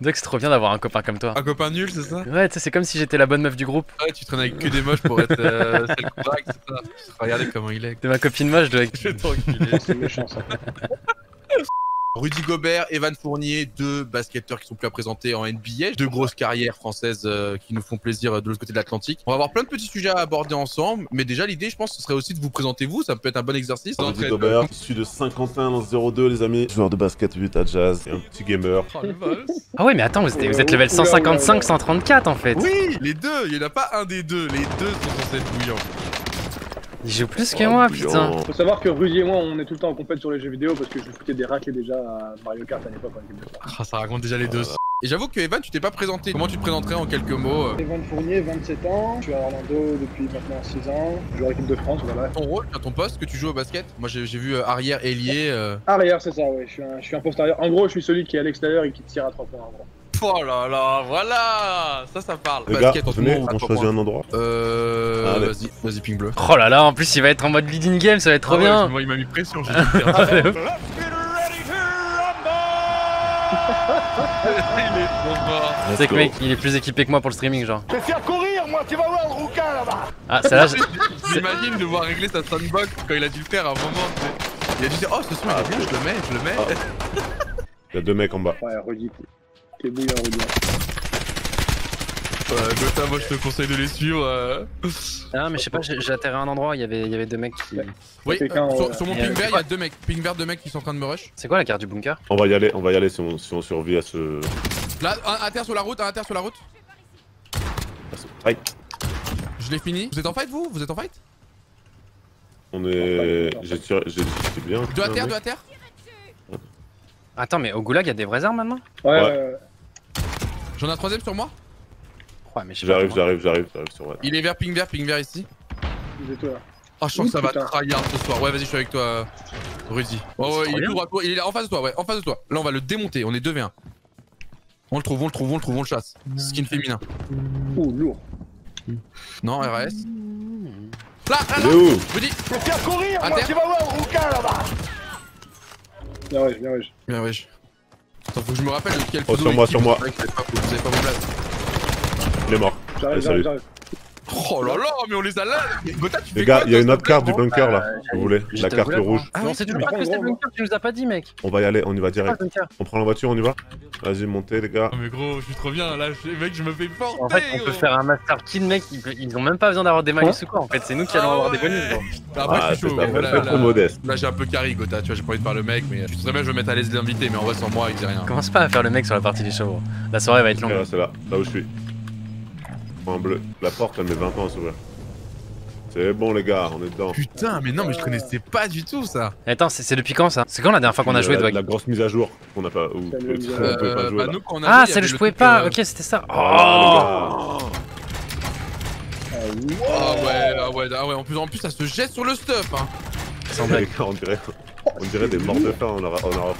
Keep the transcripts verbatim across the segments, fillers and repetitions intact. Doc, c'est trop bien d'avoir un copain comme toi. Un copain nul, c'est ça? Ouais, tu sais, c'est comme si j'étais la bonne meuf du groupe. Ouais, tu traînes avec que des moches pour être euh, celle qu'on drague, c'est ça. Regardez comment il est. T'es ma copine moche, Doc. Je vais t'enculer. C'est méchant, ça. Rudy Gobert, Evan Fournier, deux basketteurs qui sont plus à présenter en N B A, deux grosses carrières françaises euh, qui nous font plaisir de l'autre côté de l'Atlantique. On va avoir plein de petits sujets à aborder ensemble, mais déjà l'idée, je pense, ce serait aussi de vous présenter vous, ça peut être un bon exercice. Rudy Gobert, je suis de Saint-Quentin dans zéro deux, les amis, joueur de basket Utah Jazz, et un petit gamer. Ah ouais, mais attends, vous êtes, vous êtes level cent cinquante-cinq cent trente-quatre en fait. Oui, les deux, il n'y en a pas un des deux, les deux sont censés être bouillants. Il joue plus que oh moi, bouillon. Putain. Faut savoir que Rudy et moi, on est tout le temps en compète sur les jeux vidéo parce que je lui foutais des raclés déjà à Mario Kart à l'époque. Oh, ça raconte déjà les deux. Et j'avoue que Evan, tu t'es pas présenté. Comment tu te présenterais en quelques mots? Evan Fournier, vingt-sept ans. Je suis à Orlando depuis maintenant six ans. Je joue à l'équipe de France, voilà. Ton rôle, à ton poste que tu joues au basket? Moi, j'ai vu arrière, ailier. Euh... Arrière, c'est ça, ouais. Je suis, un, je suis un postérieur. En gros, je suis celui qui est à l'extérieur et qui tire à trois points en gros. Oh là là, voilà, ça, ça parle. Les basket, gars, venez, on choisit un endroit. Euh... Ah, vas-y, vas-y, ping bleu. Oh là là, en plus, il va être en mode leading game, ça va être trop ah bien. Ouais, moi, il m'a mis pression, j'ai dit. Ah, il est trop fort. Tu sais que mec, il est plus équipé que moi pour le streaming, genre. Je vais faire courir, moi, tu vas voir le rouquin là-bas. Ah, c'est là, j'imagine devoir régler sa sandbox quand il a dû le faire à un moment. Il a dû dire, oh, ce son, il est bien, je le mets, je le mets. Il y a deux mecs en bas. Ouais, Rudy. T'es bouillant, Rudy. Euh, Gotha, moi je te conseille de les suivre. Euh... Ah, mais je sais pas, j'ai atterri à un endroit, il y avait, il y avait deux mecs qui. Oui, euh, sur, sur mon ping vert, il y a deux mecs. Ping vert, deux mecs qui sont en train de me rush. C'est quoi la carte du bunker? On va y aller, on va y aller si on, si on survit à ce. Là, un à terre sur la route, un à terre sur la route. Fight. Je l'ai fini. Vous êtes en fight, vous? Vous êtes en fight? On est. J'ai tiré, j'ai bien. Deux à terre, deux à terre. Attends, mais au goulag, il y a des vraies armes maintenant? Ouais, ouais. J'en ai un troisième sur moi. Ouais, mais j'arrive, j'arrive, j'arrive, j'arrive sur moi. Il est vert, ping vert, ping vert ici. Il est toi là. Oh, je sens que ça va tryhard ce soir. Ouais, vas-y, je suis avec toi, Rudy. Oh, ouais, il est tout droit, il est en face de toi, ouais, en face de toi. Là, on va le démonter, on est deux v un. On le trouve, on le trouve, on le trouve, on le chasse. Skin féminin. Oh, lourd. Non, R A S. Là, là, là, Rudy. Je vais faire courir, moi, tu vas voir le rouquin là-bas. Bien wesh, bien wesh. Bien wesh. Attends, faut que je me rappelle de quel photo. Oh, sur moi, sur moi. Vous avez pas vos places. Il est mort. J'arrive, j'arrive, j'arrive. Oh là là, mais on les a là. Gotha, tu fais quoi? Les gars, il y a une autre carte du bunker là, si vous voulez. La carte rouge. Ah non, c'est du bunker, c'est le bunker, tu nous as pas dit, mec. On va y aller, on y va direct. On prend la voiture, on y va. Vas-y, montez, les gars. Mais gros, je suis trop bien là, mec, je me fais porter. En fait, on peut faire un master kill, mec. Ils ont même pas besoin d'avoir des malus ou quoi. En fait, c'est nous qui allons avoir des bonus. Après, je suis chaud. Là, j'ai un peu carry, Gotha, tu vois, j'ai pas envie de faire le mec, mais je serais bien, je vais mettre à l'aise les invités, mais en vrai, sans moi, il dit rien. Commence pas à faire le mec sur la partie des chevaux. La soirée va être longue. C'est là, là où je suis. En bleu. La porte elle met vingt ans à s'ouvrir. C'est bon les gars, on est dedans. Putain mais non mais je connaissais pas du tout ça. Attends, c'est depuis quand ça? C'est quand la dernière fois qu'on a joué Doigby? La grosse mise à jour qu'on a pas. Ah celle que je pouvais pas, ok c'était ça. Oh ouais ouais ouais, en plus en plus ça se jette sur le stuff hein. On dirait on dirait des morts de faim, on aura on aura.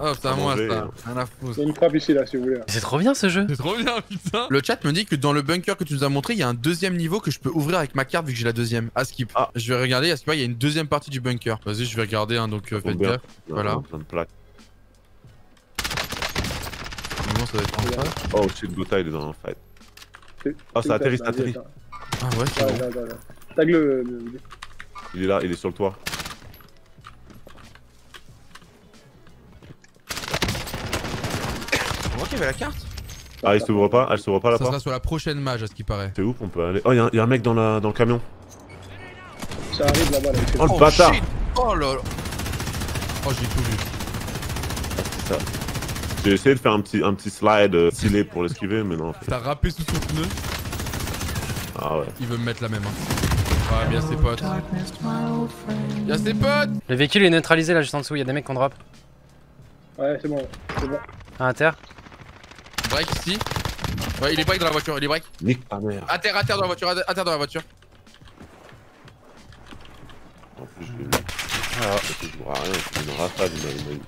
Oh putain moi ça, rien à foutre. Il y a une frappe ici là si vous voulez. C'est trop bien ce jeu. C'est trop bien putain. Le chat me dit que dans le bunker que tu nous as montré, il y a un deuxième niveau que je peux ouvrir avec ma carte vu que j'ai la deuxième. À skip. Ah. Je vais regarder, à skip, il y a une deuxième partie du bunker. Vas-y je vais regarder hein, donc euh, faites gaffe. Voilà. Plein de plaques. Bon, ça va être en face. Oh shit, Gotha il est dans un fight. Oh ça atterrit, ça atterrit. Ah ouais c'est bon. Tag le... Il est là, il est sur le toit. Il y avait la carte. Ah, il s'ouvre pas, elle s'ouvre pas la porte. Ça sera sur la prochaine mage à ce qui paraît. C'est où qu'on peut aller? Oh, y'a un, un mec dans, la, dans le camion. Ça arrive là-bas là. Oh, oh le bâtard shit. Oh là là. Oh, j'ai tout vu. Ah, j'ai essayé de faire un petit, un petit slide euh, stylé pour l'esquiver, mais non. En fait. T'as râpé sous son pneu. Ah ouais. Il veut me mettre la même. Hein. Ouais, bien ses potes. Y'a ses potes. Le véhicule est neutralisé là juste en dessous, y'a des mecs qu'on drop. Ouais, c'est bon, c'est bon. À terre. Break ici. Ouais, il est break dans la voiture, il est break. Nique ta mère. À terre, à terre dans la voiture, à terre dans la voiture. En plus, je vais. Ah, je vois rien, je vais une rafale, il m'a.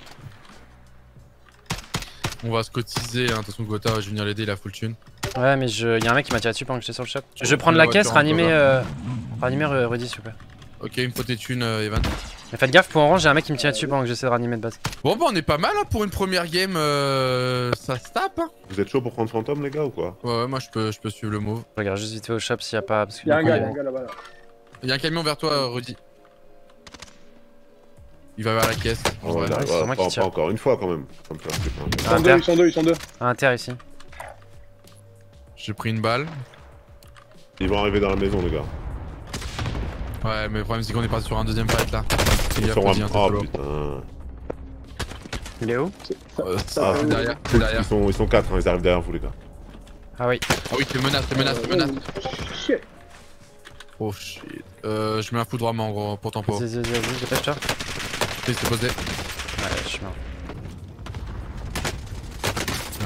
On va se cotiser, hein. De toute façon, Gotha, je vais venir l'aider, il a full tune. Ouais, mais je... y'a un mec qui m'a tiré dessus pendant que j'étais sur le shop. Je vais prendre la caisse, ranimer. Euh... Ranimer Rudy, s'il vous plaît. Ok, il me faut tes thunes, euh, Evan. Mais faites gaffe, pour orange, j'ai un mec qui me tire dessus pendant que j'essaie de ranimer de base. Bon bah on est pas mal hein, pour une première game, euh... ça se tape hein. Vous êtes chaud pour prendre fantôme les gars ou quoi? Ouais ouais, moi je peux, je peux suivre le move. Je regarde juste vite fait au shop s'il y a pas... Parce que y'a un gars, y'a un gars là-bas là. Y'a un camion vers toi Rudy. Il va vers la caisse. Oh, ouais, là, ouais, bah, moi pas, qui tire. Pas encore une fois quand même. Ils sont deux, ils sont deux, ils sont deux. Un terre ici. J'ai pris une balle. Ils vont arriver dans la maison les gars. Ouais mais le problème c'est qu'on est parti sur un deuxième fight là. Il y a un... Oh putain. Il est où? euh, ah, est derrière, est derrière. Ils sont, ils sont quatre, hein, ils arrivent derrière vous les gars. Ah oui. Ah oui, t'es menace, t'es menace, t'es menace. Shit. Oh shit. Euh, je mets un coup de rame en gros pour tempo. Vas-y, vas-y, vas-y, dépêche toi. Il s'est posé. Ouais, je suis mort.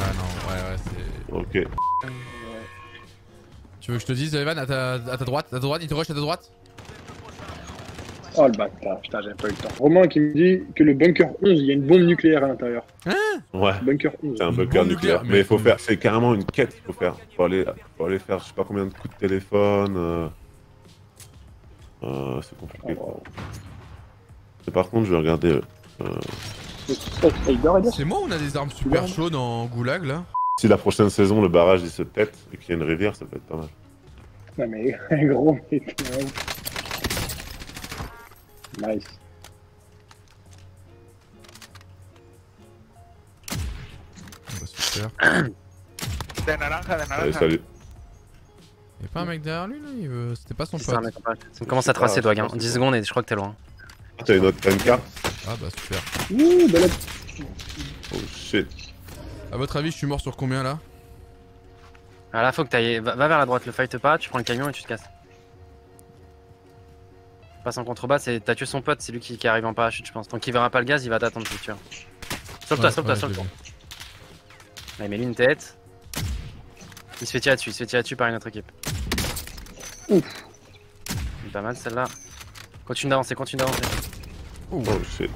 Ah non, ouais, ouais, c'est... Ok. Tu veux que je te dise Evan, à ta, à ta droite, à ta droite, il te rush à ta droite. Oh le bâtard, putain j'avais pas eu le temps. Romain qui me dit que le bunker onze, il y a une bombe nucléaire à l'intérieur. Hein? Ouais. Bunker onze. C'est un bunker nucléaire, mais il faut faire, c'est carrément une quête qu'il faut faire. Faut aller, faut aller faire je sais pas combien de coups de téléphone. Euh, euh c'est compliqué quoi. Mais par contre je vais regarder... Euh... C'est moi ou on a des armes super chaudes en goulag là? Si la prochaine saison le barrage il se pète et qu'il y a une rivière ça peut être pas mal. Non mais un gros météo. Nice. Bah, super. De naranja, de naranja. Allez, salut. Y'a pas un mec derrière lui là il veut... C'était pas son pote. Ça commence à tracer Doig, hein. dix secondes et je crois que t'es loin. Ah, t'as une autre M K. Ah bah super. Ouh, balade. Oh shit. A votre avis je suis mort sur combien là? Ah là faut que t'ailles... Va, va vers la droite, le fight pas, tu prends le camion et tu te casses. Passe en contrebas, t'as tué son pote, c'est lui qui, qui arrive en parachute je pense. Tant qu'il verra pas le gaz, il va t'attendre si tu veux. Sauve-toi, sauve-toi, sauve-toi. Allez, mets-lui une tête. Il se fait tirer dessus, il se fait tirer dessus par une autre équipe. Ouf. Pas mal celle-là. Continue d'avancer, continue d'avancer. Oh shit.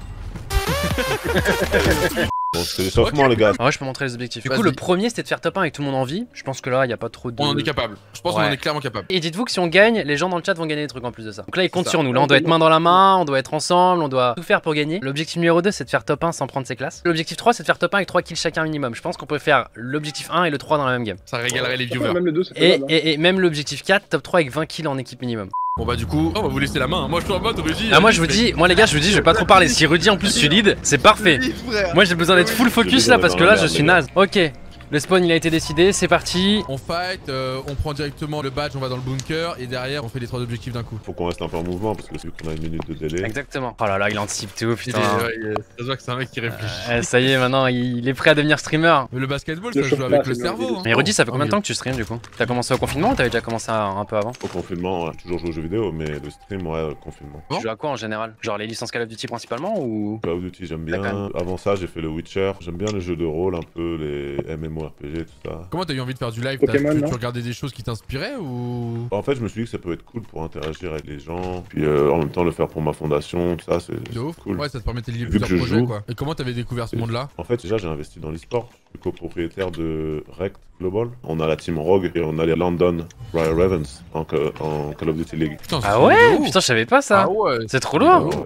Bon, c'est l'échauffement okay. Les gars. Ah ouais, je peux montrer les objectifs. Du coup, le premier c'était de faire top un avec tout le monde en vie. Je pense que là, il n'y a pas trop de. On en est capable. Je pense ouais. qu'on en est clairement capable. Et dites-vous que si on gagne, les gens dans le chat vont gagner des trucs en plus de ça. Donc là, ils comptent sur nous. Là, on doit être main dans la main, on doit être ensemble, on doit tout faire pour gagner. L'objectif numéro deux c'est de faire top un sans prendre ses classes. L'objectif trois c'est de faire top un avec trois kills chacun minimum. Je pense qu'on peut faire l'objectif un et le trois dans la même game. Ça régalerait les viewers. Même le deux, et, et, et même l'objectif quatre, top trois avec vingt kills en équipe minimum. Bon bah du coup, oh bah vous laissez la main, moi je suis en mode Rudy. Ah moi je vous dis, moi les gars je vous dis je vais pas trop parler, si Rudy en plus tu lead, c'est parfait. Moi j'ai besoin d'être full focus là parce que là je suis naze. Ok, le spawn il a été décidé, c'est parti. On fight, euh, on prend directement le badge, on va dans le bunker et derrière on fait les trois objectifs d'un coup. Faut qu'on reste un peu en mouvement parce que vu qu'on a une minute de délai. Exactement. Oh là là il anticipe tout putain. Ça se voit que c'est un mec qui réfléchit. euh, Ça y est maintenant il est prêt à devenir streamer. Mais le basketball ça joue avec le cerveau hein. Mais Rudy ça fait combien de temps que tu stream du coup? T'as commencé au confinement ou t'avais déjà commencé un peu avant? Au confinement, ouais. Toujours joué aux jeux vidéo mais le stream ouais euh, confinement. Tu joues à quoi en général? Genre les licences Call of Duty principalement ou... Call of Duty j'aime bien, avant ça j'ai fait le Witcher. J'aime bien les jeux de rôle un peu, les M M O R P G tout ça. Comment t'as eu envie de faire du live? Pokémon, tu, tu regardais des choses qui t'inspiraient ou... En fait je me suis dit que ça peut être cool pour interagir avec les gens. Puis euh, en même temps le faire pour ma fondation tout ça c'est cool. Ouais ça te permettait de lier plusieurs projets joue. quoi. Et comment t'avais découvert ce monde là? En fait déjà j'ai investi dans l'e-sport. Je suis copropriétaire de ReKTGlobal. On a la Team Rogue et on a les London Royal Ravens en, en Call of Duty League. Putain, ah ouais putain je savais pas ça. Ah ouais. C'est trop loin. Ouais, ouais.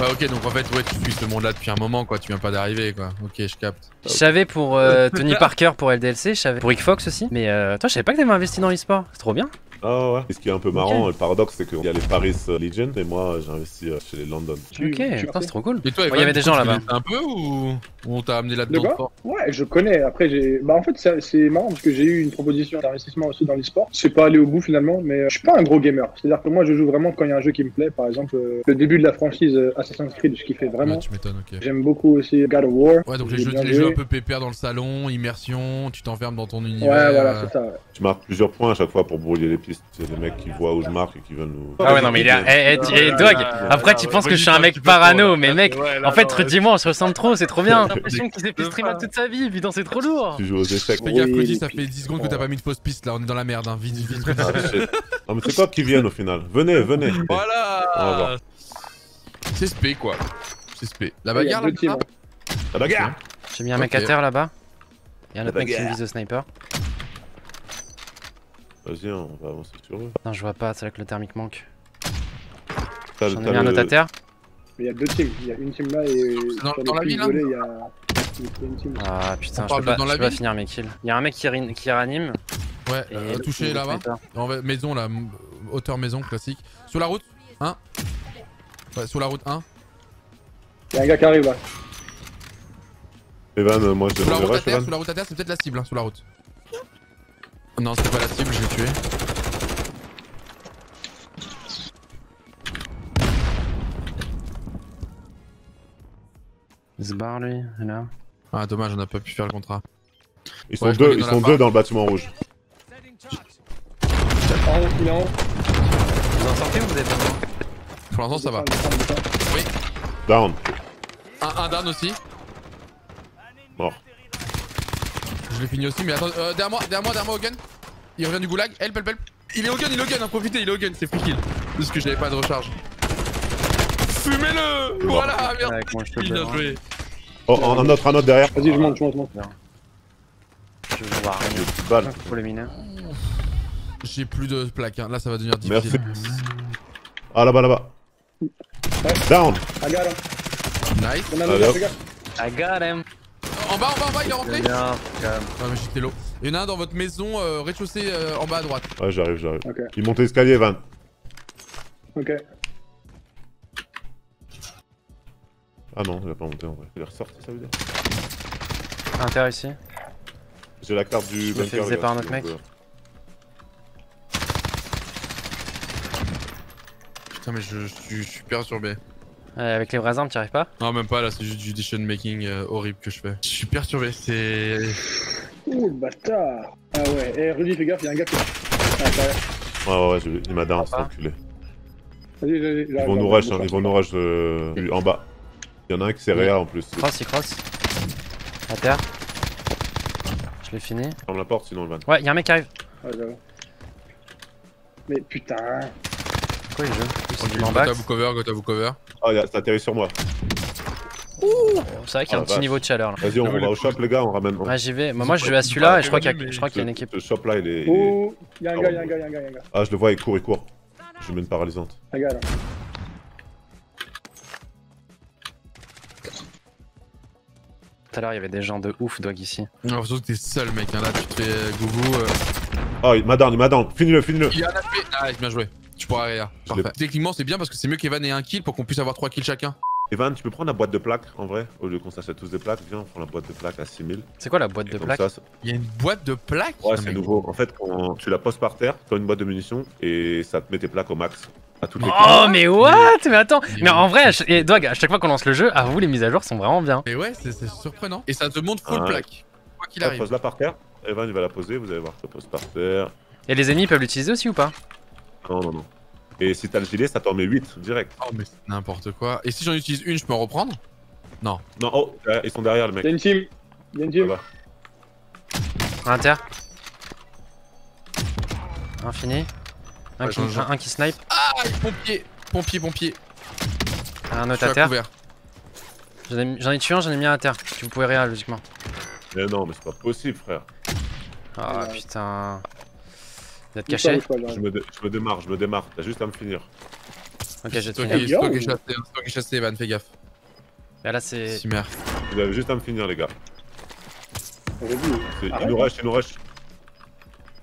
Ouais ok donc en fait ouais tu suis ce monde là depuis un moment quoi, tu viens pas d'arriver quoi, ok je capte. Je savais pour euh, Tony Parker pour L D L C, je savais pour Rick Fox aussi, mais euh, toi je savais pas que t'avais investi dans l'e-sport, c'est trop bien. Ah ouais. Et ce qui est un peu marrant, okay. Le paradoxe c'est qu'il y a les Paris Legion et moi j'ai investi euh, chez les London. Ok, putain c'est trop cool. Et toi il oh, y avait des gens là-bas. Un peu ou, ou on t'a amené là-dedans? Ouais je connais, après j'ai... Bah en fait c'est marrant parce que j'ai eu une proposition d'investissement aussi dans l'e-sport. C'est pas allé au bout finalement mais je suis pas un gros gamer. C'est-à-dire que moi je joue vraiment quand il y a un jeu qui me plaît, par exemple euh, le début de la franchise euh, Assassin's Creed, je kiffais vraiment. Ouais, tu m'étonnes, ok. J'aime beaucoup aussi God of War. Ouais donc les jeux, les jeux un peu pépère dans le salon, immersion, tu t'enfermes dans ton univers. Ouais voilà c'est ça. Tu marques plusieurs points à chaque fois pour brouiller les pistes. C'est des mecs qui voient où je marque et qui veulent nous... Ah ouais non mais il y a... Eh hey, hey, Doig, après tu penses que je suis un mec parano mais mec, en fait redis-moi on se ressemble trop, c'est trop bien. J'ai l'impression qu'il s'est fait streamer toute sa vie, putain c'est trop lourd. Tu joues aux échecs. Fais gaffe Cody, ça fait dix secondes que t'as pas mis de fausse piste là, on est dans la merde hein, vite vite. Non mais c'est quoi qui viennent au final? Venez, venez. Voilà. C'est spé quoi, c'est spé. La bagarre là. La bagarre. J'ai mis un mec à terre là-bas. Il y a un autre mec qui me vise au sniper. Vas-y, on va avancer sur eux. Putain, je vois pas, c'est là que le thermique manque. J'en ai mis un autre à terre. Mais il y a deux teams, il y a une team là et dans, sur dans la ville, il y a une team. Ah putain, on je peux pas, pas finir mes kills. Il y a un mec qui, qui ranime. Ouais, euh, touché là-bas. Maison là, hauteur maison classique. Sur la route, un. Ouais, sur la route, un. Il y a un gars qui arrive là. Evan, euh, moi je te verrai, Evan. Sous la route à terre, c'est peut-être la cible, hein, sous la route. Non, c'était pas la cible, je l'ai tué. Il se barre lui, là. Ah dommage, on a pas pu faire le contrat. Ils sont ouais, deux, ils sont deux dans le bâtiment rouge. En haut, il est en haut. Vous en sortez ou vous êtes en haut? Pour l'instant ça va. Oui. Down. Un, un down aussi. Mort. Je l'ai fini aussi mais attends, euh, derrière moi, derrière moi, derrière moi Hogan. Il revient du goulag, help, help, help. Il est Hogan, il est Hogan, hein, profitez, il est Hogan, c'est free kill. Parce que j'avais pas de recharge. Fumez-le! Voilà, merde! Bien joué! Oh, un autre, un autre derrière! Vas-y, je monte, je monte, je monte! Je vais voir rien. Pour les mineurs. J'ai plus de plaques, hein. Là ça va devenir difficile. Merci. Ah là-bas, là-bas! Down! I got him! Nice! I got him! En bas, en bas, en bas, il est rentré! Bien, ouais, mais j'étais low. Il y en a un dans votre maison, euh, rez-de-chaussée euh, en bas à droite. Ouais, j'arrive, j'arrive. Okay. Il monte l'escalier, Van. Ok. Ah non, il a pas monté en vrai. Il est ressorti, ça veut dire. Inter ici. J'ai la carte du bunker. Je me fais par un autre mec. Putain, mais je, je, je, je suis perturbé. Euh, avec les brasins, tu arrives pas? Non, même pas là, c'est juste du decision making euh, horrible que je fais. Je suis perturbé, c'est. Ouh le bâtard! Ah ouais, eh Rudy, fais gaffe, y'a un gars qui. Ah, ouais, ouais, ouais, il m'a d'un, c'est enculé. Vas-y, vas-y, ils vont nous rush, ils vont nous rush en bas. Y'en a un qui c'est réa en plus. Cross, il cross. À terre. Je l'ai fini. Ferme la porte sinon le van. Ouais, y'a un mec qui arrive. Ouais, mais putain. Pourquoi il joue? Il m'en bat. Gotaga vous cover, Gotaga vous cover. Oh, ça atterrit sur moi. Ouh. C'est vrai qu'il y a un petit niveau de chaleur là. Vas-y, on va au shop les gars, on ramène. Ouais, j'y vais. Moi je vais à celui-là et je crois qu'il y a une équipe. Le shop là il est. Ouh. Y'a un gars, y'a un gars, y'a un gars. Ah, je le vois, il court, il court. Je lui mets une paralysante. Un gars là. Tout à l'heure il y avait des gens de ouf Doig ici. Non, surtout que t'es seul mec, hein, là tu te fais euh, gougou. Euh... Oh il m'a down, il m'a down, finis-le, finis-le. Il a la paix, ah, bien joué, tu pourras rien. Parfait. Techniquement c'est bien parce que c'est mieux qu'Evan ait un kill pour qu'on puisse avoir trois kills chacun. Evan, tu peux prendre la boîte de plaques en vrai, au lieu qu'on s'achète tous des plaques, viens on prend la boîte de plaques à six mille. C'est quoi la boîte de plaques? Il y a une boîte de plaques? Ouais c'est nouveau, en fait quand tu la poses par terre, t'as une boîte de munitions et ça te met tes plaques au max. Oh mais what? Mais attends, mais en vrai, et Doig, à chaque fois qu'on lance le jeu, à vous les mises à jour sont vraiment bien. Mais ouais, c'est surprenant. Et ça te montre full ah, plaque. Quoi qu'il arrive. Pose la par terre. Evan il va la poser, vous allez voir. Je pose par terre. Et les ennemis peuvent l'utiliser aussi ou pas? Non non non. Et si t'as le gilet, ça t'en met huit direct. Oh mais c'est n'importe quoi. Et si j'en utilise une, je peux en reprendre? Non. Non oh, ils sont derrière le mec. Y'a une team. Y'a une team. Inter. Infini. Un, ouais, qui, un, un qui snipe. Ah pompier, pompier, pompier. Un autre à terre. J'en ai, ai tué un, j'en ai mis un à terre. Tu pouvais rien logiquement. Mais non, mais c'est pas possible frère. Ah ouais. Putain. Il a te caché. Je me, dé, je me démarre, je me démarre. T'as juste à me finir. Ok, j'ai te fini. C'est toi qui est chassé, c'est toi qui est chassé Evan, fais gaffe. Là là c'est... Vous avez juste à me finir les gars. Ils nous rush, ils nous rush.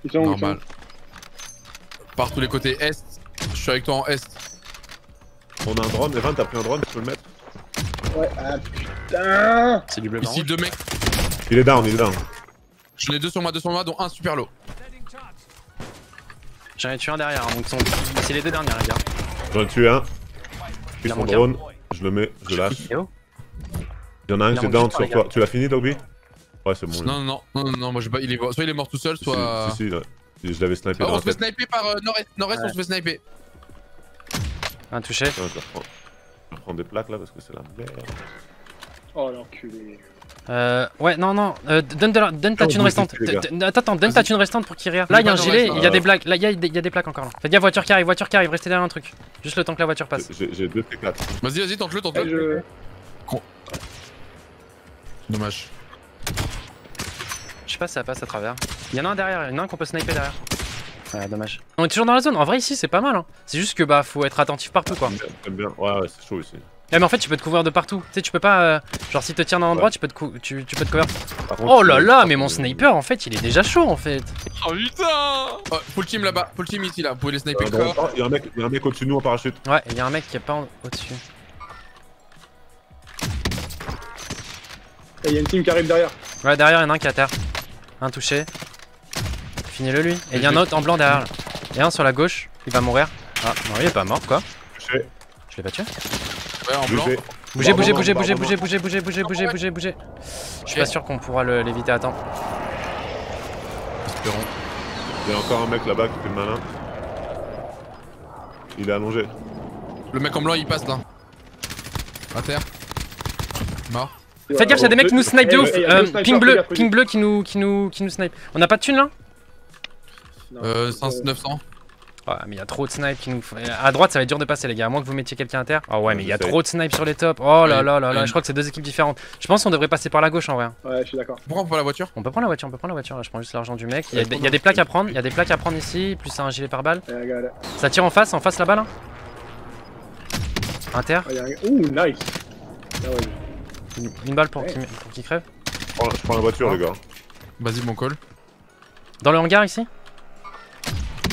Ils sont normal. Par tous les côtés est, je suis avec toi en est. On a un drone, Evan t'as pris un drone, tu peux le mettre? Ouais, ah putain. C'est du bleu ici deux mecs. Il est down, il est down. J'en ai deux sur moi, deux sur moi, dont un super low. J'en ai tué un derrière, donc sont... c'est les deux derniers les gars. J'en ai tué un. Puis son drone, je le mets, je lâche. Il y en a un qui est down sur toi. Tu l'as fini Doigby? Ouais c'est bon. Non non non, non non, moi je pas, il est soit il est mort tout seul, soit... Si, si, si, je l'avais snipé. Oh, on se fait sniper par euh, nord-est, nord-est ouais. On se fait sniper. Un touché. Ouais, je, reprends. je reprends des plaques là parce que c'est la merde. Oh l'enculé. Euh. Ouais, non, non. Euh, donne la, donne ta thune restante. Attends, attends, donne ta thune restante pour qu'il ria. Là, il y a un gilet, il y a des blagues. Là, il y, y a des plaques encore là. Faites gaffe, voiture qui arrive, voiture qui arrive, restez derrière un truc. Juste le temps que la voiture passe. J'ai deux T quatre. Vas-y, vas-y, tente-le, tente-le. Je... Con. Dommage. Je sais pas si ça passe à travers. Il y en a un derrière, il y en a un qu'on peut sniper derrière. Ouais, dommage. On est toujours dans la zone, en vrai ici c'est pas mal hein. C'est juste que bah faut être attentif partout quoi. J'aime bien, ouais ouais c'est chaud ici. Ah, mais en fait, tu peux te couvrir de partout. Tu sais, tu peux pas. Euh, genre, si te tire dans un endroit, ouais. tu, peux te cou tu, tu peux te couvrir. Contre, oh là là, mais mon sniper, en fait, il est déjà chaud en fait. Oh putain! Oh, full team là-bas, full team ici là. Vous pouvez les sniper. Il euh, y a un mec, mec au-dessus de nous en parachute. Ouais, il y a un mec qui est pas en... au-dessus. Et il y a une team qui arrive derrière. Ouais, derrière, il y en a un qui est à terre. Un touché. Finis-le lui. Et il y a un autre en blanc derrière. Il y a un sur la gauche, il va mourir. Ah, non, il est pas mort quoi. Touché. Je l'ai pas tué. Ouais, en blanc. Bougez, bougez, bougez, bougez, bougez, bougez, bougez, bougez, bougez, bougez, bougez. Je suis pas sûr qu'on pourra l'éviter à temps. Espérons. Il y a encore un mec là-bas qui fait le malin. Il est allongé. Le mec en blanc il passe là. À terre. Mort. Faites gaffe, il y a des mecs qui nous snipe de ouf. Euh, ping bleu, ping bleu qui nous, qui nous, qui nous snipe. On a pas de thune là? Euh, cinq cents neuf cents. Ouais, mais il y a trop de snipes qui nous. À droite, ça va être dur de passer, les gars, à moins que vous mettiez quelqu'un à terre. Ah oh, ouais, mais il y a trop de snipes sur les tops. Oh là là là là, je crois que c'est deux équipes différentes. Je pense qu'on devrait passer par la gauche en vrai. Ouais, je suis d'accord. On prend pas la voiture. On peut prendre la voiture, on peut prendre la voiture. Là, je prends juste l'argent du mec. Il y, a des, il y a des plaques à prendre, il y a des plaques à prendre ici, plus un gilet pare-balles. Ça tire en face, en face là-bas là. Inter. Ouh, nice. Une balle pour qu'il pour qu'il crève. Je prends la voiture, les gars. Vas-y, mon call. Dans le hangar ici.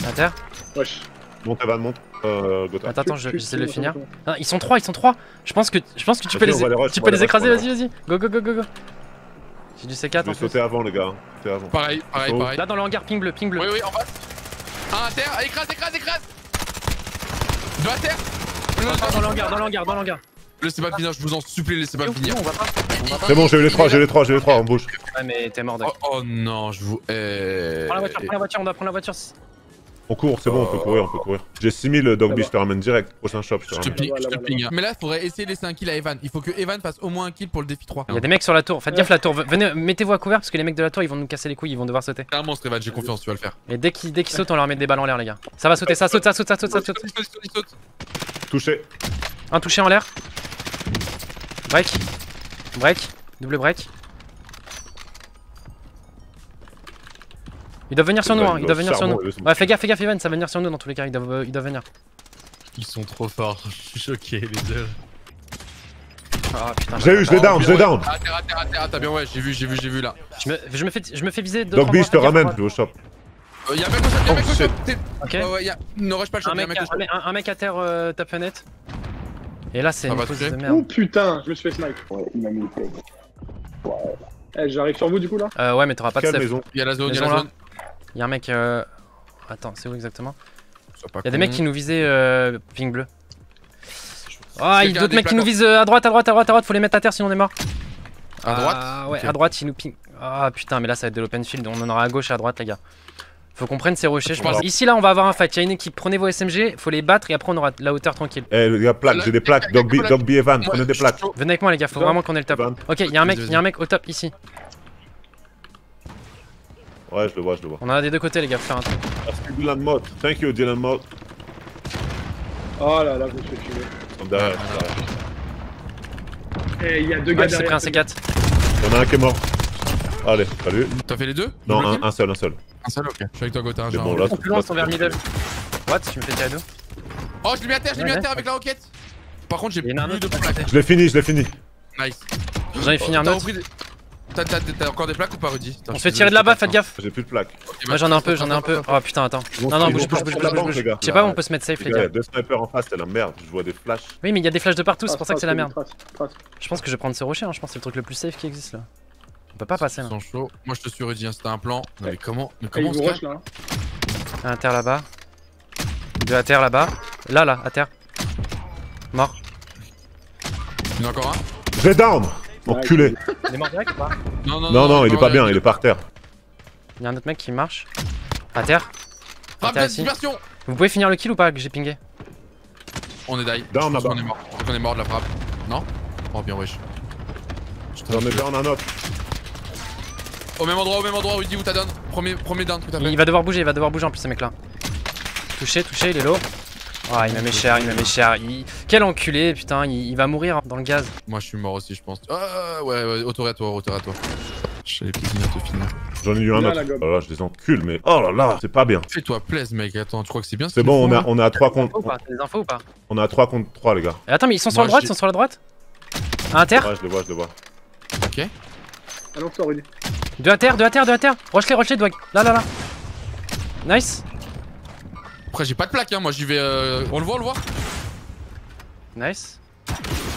À terre. Wesh. Monte Evan, monte. Euh, Gotaga. Attends, attends, j'essaie de le finir. Non, ils sont trois, ils sont trois. Je pense que, je pense que tu vas peux les, les rush, tu peux les écraser, vas-y, vas-y. Go, go, go, go, go. J'ai du C quatre. Je vais sauter avant, les gars. Avant. Pareil, pareil, oh. pareil. Là, dans le hangar, ping bleu, ping bleu. Oui, oui, en face. Un à terre, écrase, écrase, écrase. Deux à terre. Attends, dans le hangar, dans le hangar, dans le hangar. Laissez pas finir, je vous en supplie, laissez pas finir. C'est bon, j'ai eu les trois, j'ai eu les trois, j'ai eu les trois, on bouge. Ouais, mais t'es mort, d'accord. Oh non, je vous. Prends la voiture, prends la voiture, on doit prendre la voiture. On court, c'est bon, on peut courir, on peut courir. J'ai six mille Doigby, je te ramène direct. Prochain shop, je te ramène. Je te ping. Mais là, il faudrait essayer de laisser un kill à Evan. Il faut que Evan fasse au moins un kill pour le défi trois. Il y a des mecs sur la tour, faites gaffe la tour. Venez, mettez-vous à couvert parce que les mecs de la tour ils vont nous casser les couilles, ils vont devoir sauter. C'est un monstre, Evan, j'ai confiance, tu vas le faire. Et dès qu'ils sautent, on leur met des balles en l'air, les gars. Ça va sauter, ça saute, ça saute, ça saute, ça saute. Touché. Un touché en l'air. Break. Break. Double break. Ils doivent venir sur nous, hein, ils doivent venir sur nous. Ouais, fais gaffe, fais gaffe, Evan, ça va venir sur nous dans tous les cas, ils doivent, euh, ils doivent venir. Ils sont trop forts, je suis choqué, les deux. Ah putain. J'ai eu, je l'ai down, je l'ai down. Ah, terre, terre, terre, t'as bien, ouais, j'ai vu, j'ai vu, j'ai vu là. Je me, je me, fais, je me fais viser. Doigby, je te ramène, je vais au shop. Euh, y'a un mec au shop, y'a un mec au shop. Ok. Ouais, ouais, ne rush pas le shop, y'a un mec au shop. Un mec à terre, top fenêtre. Et là, c'est une pause de merde. Oh putain, je me suis fait snipe. Ouais, il m'a mis le tag. Ouais. J'arrive sur vous du coup là. Euh, ouais, mais t'auras pas de safe. Y'a la zone, y'a la zone. Y'a un mec euh... Attends, c'est où exactement? Y'a des mecs qui nous visaient euh... ping bleu. Ah, il y a d'autres mecs qui nous visent à droite, à droite, à droite, à droite, faut les mettre à terre sinon on est mort. À droite? Ah ouais, à droite, ils nous ping. Ah putain, mais là ça va être de l'open field, on en aura à gauche et à droite, les gars. Faut qu'on prenne ces rochers, je pense. Ici là, on va avoir un fight, y'a une équipe, prenez vos S M G, faut les battre et après on aura la hauteur tranquille. Eh les gars, plaques, j'ai des plaques, Doigby, Evan, prenez des plaques. Venez avec moi, les gars, faut vraiment qu'on ait le top. Ok, y'a un mec, y'a un mec au top ici. Ouais, je le vois, je le vois. On en a des deux côtés, les gars, faut faire un truc. Parce que Dylan Mott, thank you Dylan Mott. Oh là là, je me suis tué. On derrière, derrière. Eh, il y a deux gars derrière. Ah, c'est pris un C quatre. Il y en a un qui est mort. Allez, salut. T'as fait les deux? Non, un, un seul, un seul. Un seul, ok. Je suis avec toi, Gotaga. C'est bon, là, c'est bon. On vers middle. What? Tu me fais tirer à dos? Oh, je l'ai mis à terre, je l'ai mis à terre avec la roquette. Par contre, j'ai plus de plaques. Je l'ai fini, je l'ai fini. Nice. J'en ai fini un autre. T'as encore des plaques ou pas, Rudy? On se fait tirer de là-bas, faites gaffe. J'ai plus de plaques. Moi j'en ai un peu, j'en ai un peu. Oh putain, attends. Non, non, bouge, bouge, bouge, bouge. Je sais pas où on peut se mettre safe, les gars. Deux snipers en face, c'est la merde. Je vois des flashs. Oui, mais il y a des flashs de partout, c'est pour ça que c'est la merde. Je pense que je vais prendre ce rocher, je pense que c'est le truc le plus safe qui existe là. On peut pas passer là. Moi je te suis, Rudy, c'était un plan. Mais comment on se rush là? Un à terre là-bas. Deux à terre là-bas. Là, là, à terre. Mort. Il y en a encore un. Je vais down. Enculé. Il est mort direct ou pas? Non, non, non, non, il est pas bien, il est par terre. Il y a un autre mec qui marche. À terre. À terre ici. Vous pouvez finir le kill ou pas? Que j'ai pingé. On est die. On est mort. On est mort de la frappe. Non? Oh bien wesh. J'en ai down un autre. Au même endroit, au même endroit, Rudy, où t'as down. Premier, premier down tout à fait. Il va devoir bouger, il va devoir bouger en plus ce mec là. Touché, touché, il est low. Ah, il m'a mis cher, il m'a mis cher. Il... Quel enculé, putain, il... il va mourir dans le gaz. Moi je suis mort aussi, je pense. Ah, ouais, ouais, autour à toi, autour à toi. match, j'avais plus minutes de finale. J'en ai eu un autre. Oh là, je les encule, mais oh là là, c'est pas bien. Fais-toi plaisir, mec. Attends, tu crois que c'est bien? C'est bon, on a, on a trois contre. T'as des infos ou pas? On a trois contre trois, les gars. Attends, mais ils sont sur la droite, ils sont sur la droite. Un inter. Ouais, je le vois, je le vois. Ok. Allons, toi, Rudy. Deux inter, deux inter, deux inter. Roche-les, roche-les, Doigby. Là, là, là. Nice. Après, j'ai pas de plaque, hein. Moi, j'y vais. Euh... On le voit, on le voit. Nice.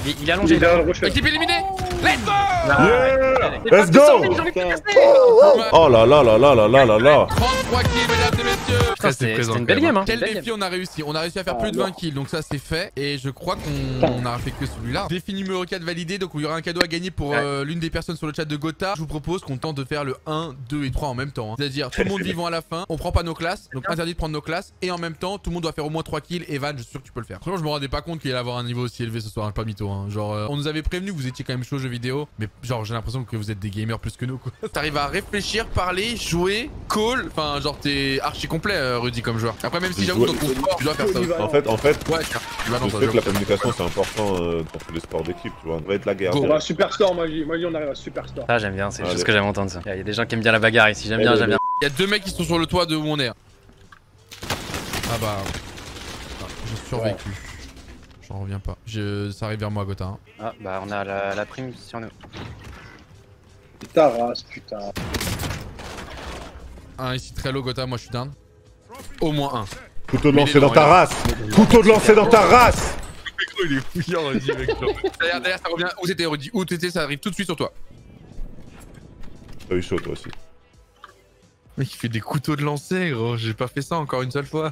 Il, il est allongé. Équipe éliminée. Let's go! Yeah. Let's go! Oh là là là là là là là là! trente-trois kills, mesdames et messieurs! Putain, c'était une belle game, hein! Quel défi on a réussi! On a réussi à faire plus de vingt kills, donc ça c'est fait. Et je crois qu'on a fait que celui-là. Défi numéro quatre validé, donc il y aura un cadeau à gagner pour euh, l'une des personnes sur le chat de Gotha. Je vous propose qu'on tente de faire le un, deux et trois en même temps. Hein. C'est-à-dire tout le monde vivant à la fin, on prend pas nos classes, donc interdit de prendre nos classes. Et en même temps, tout le monde doit faire au moins trois kills. Evan, je suis sûr que tu peux le faire. Franchement, je me rendais pas compte qu'il allait avoir un niveau aussi élevé ce soir, hein, pas mytho. Hein. Genre, euh, on nous avait prévenu, vous étiez quand même chaud jeu vidéo, mais genre j'ai l'impression que vous êtes des gamers plus que nous quoi. T'arrives à réfléchir, parler, jouer, call, enfin genre t'es archi complet Rudy comme joueur. Après même si j'avoue dans ton sport tu dois faire ça. En fait, en fait, ouais, je sais que, que la communication c'est important euh, dans tous les sports d'équipe, tu vois, on va être la guerre. On va à Superstore, moi je dis on arrive à Superstore. Ah j'aime bien, c'est juste ce que j'aime entendre ça. Il y a des gens qui aiment bien la bagarre ici, j'aime bien, j'aime bien. Il y a deux mecs qui sont sur le toit de où on est. Ah bah, j'ai survécu. J'en reviens pas. Je... Ça arrive vers moi, Gotha. Hein. Ah, bah on a la, la prime sur nous. Ta race, putain. Un ici très low, Gotha. Moi je suis down. Au moins un. Couteau de lancer dans ta race. Couteau de lancer dans ta race. Il est fouillant, Rudy. Derrière, derrière, ça revient. Où t'étais, Rudy? Où t'étais, ça arrive tout de suite sur toi. T'as eu chaud, toi aussi. Mec, il fait des couteaux de lancer, gros. J'ai pas fait ça encore une seule fois.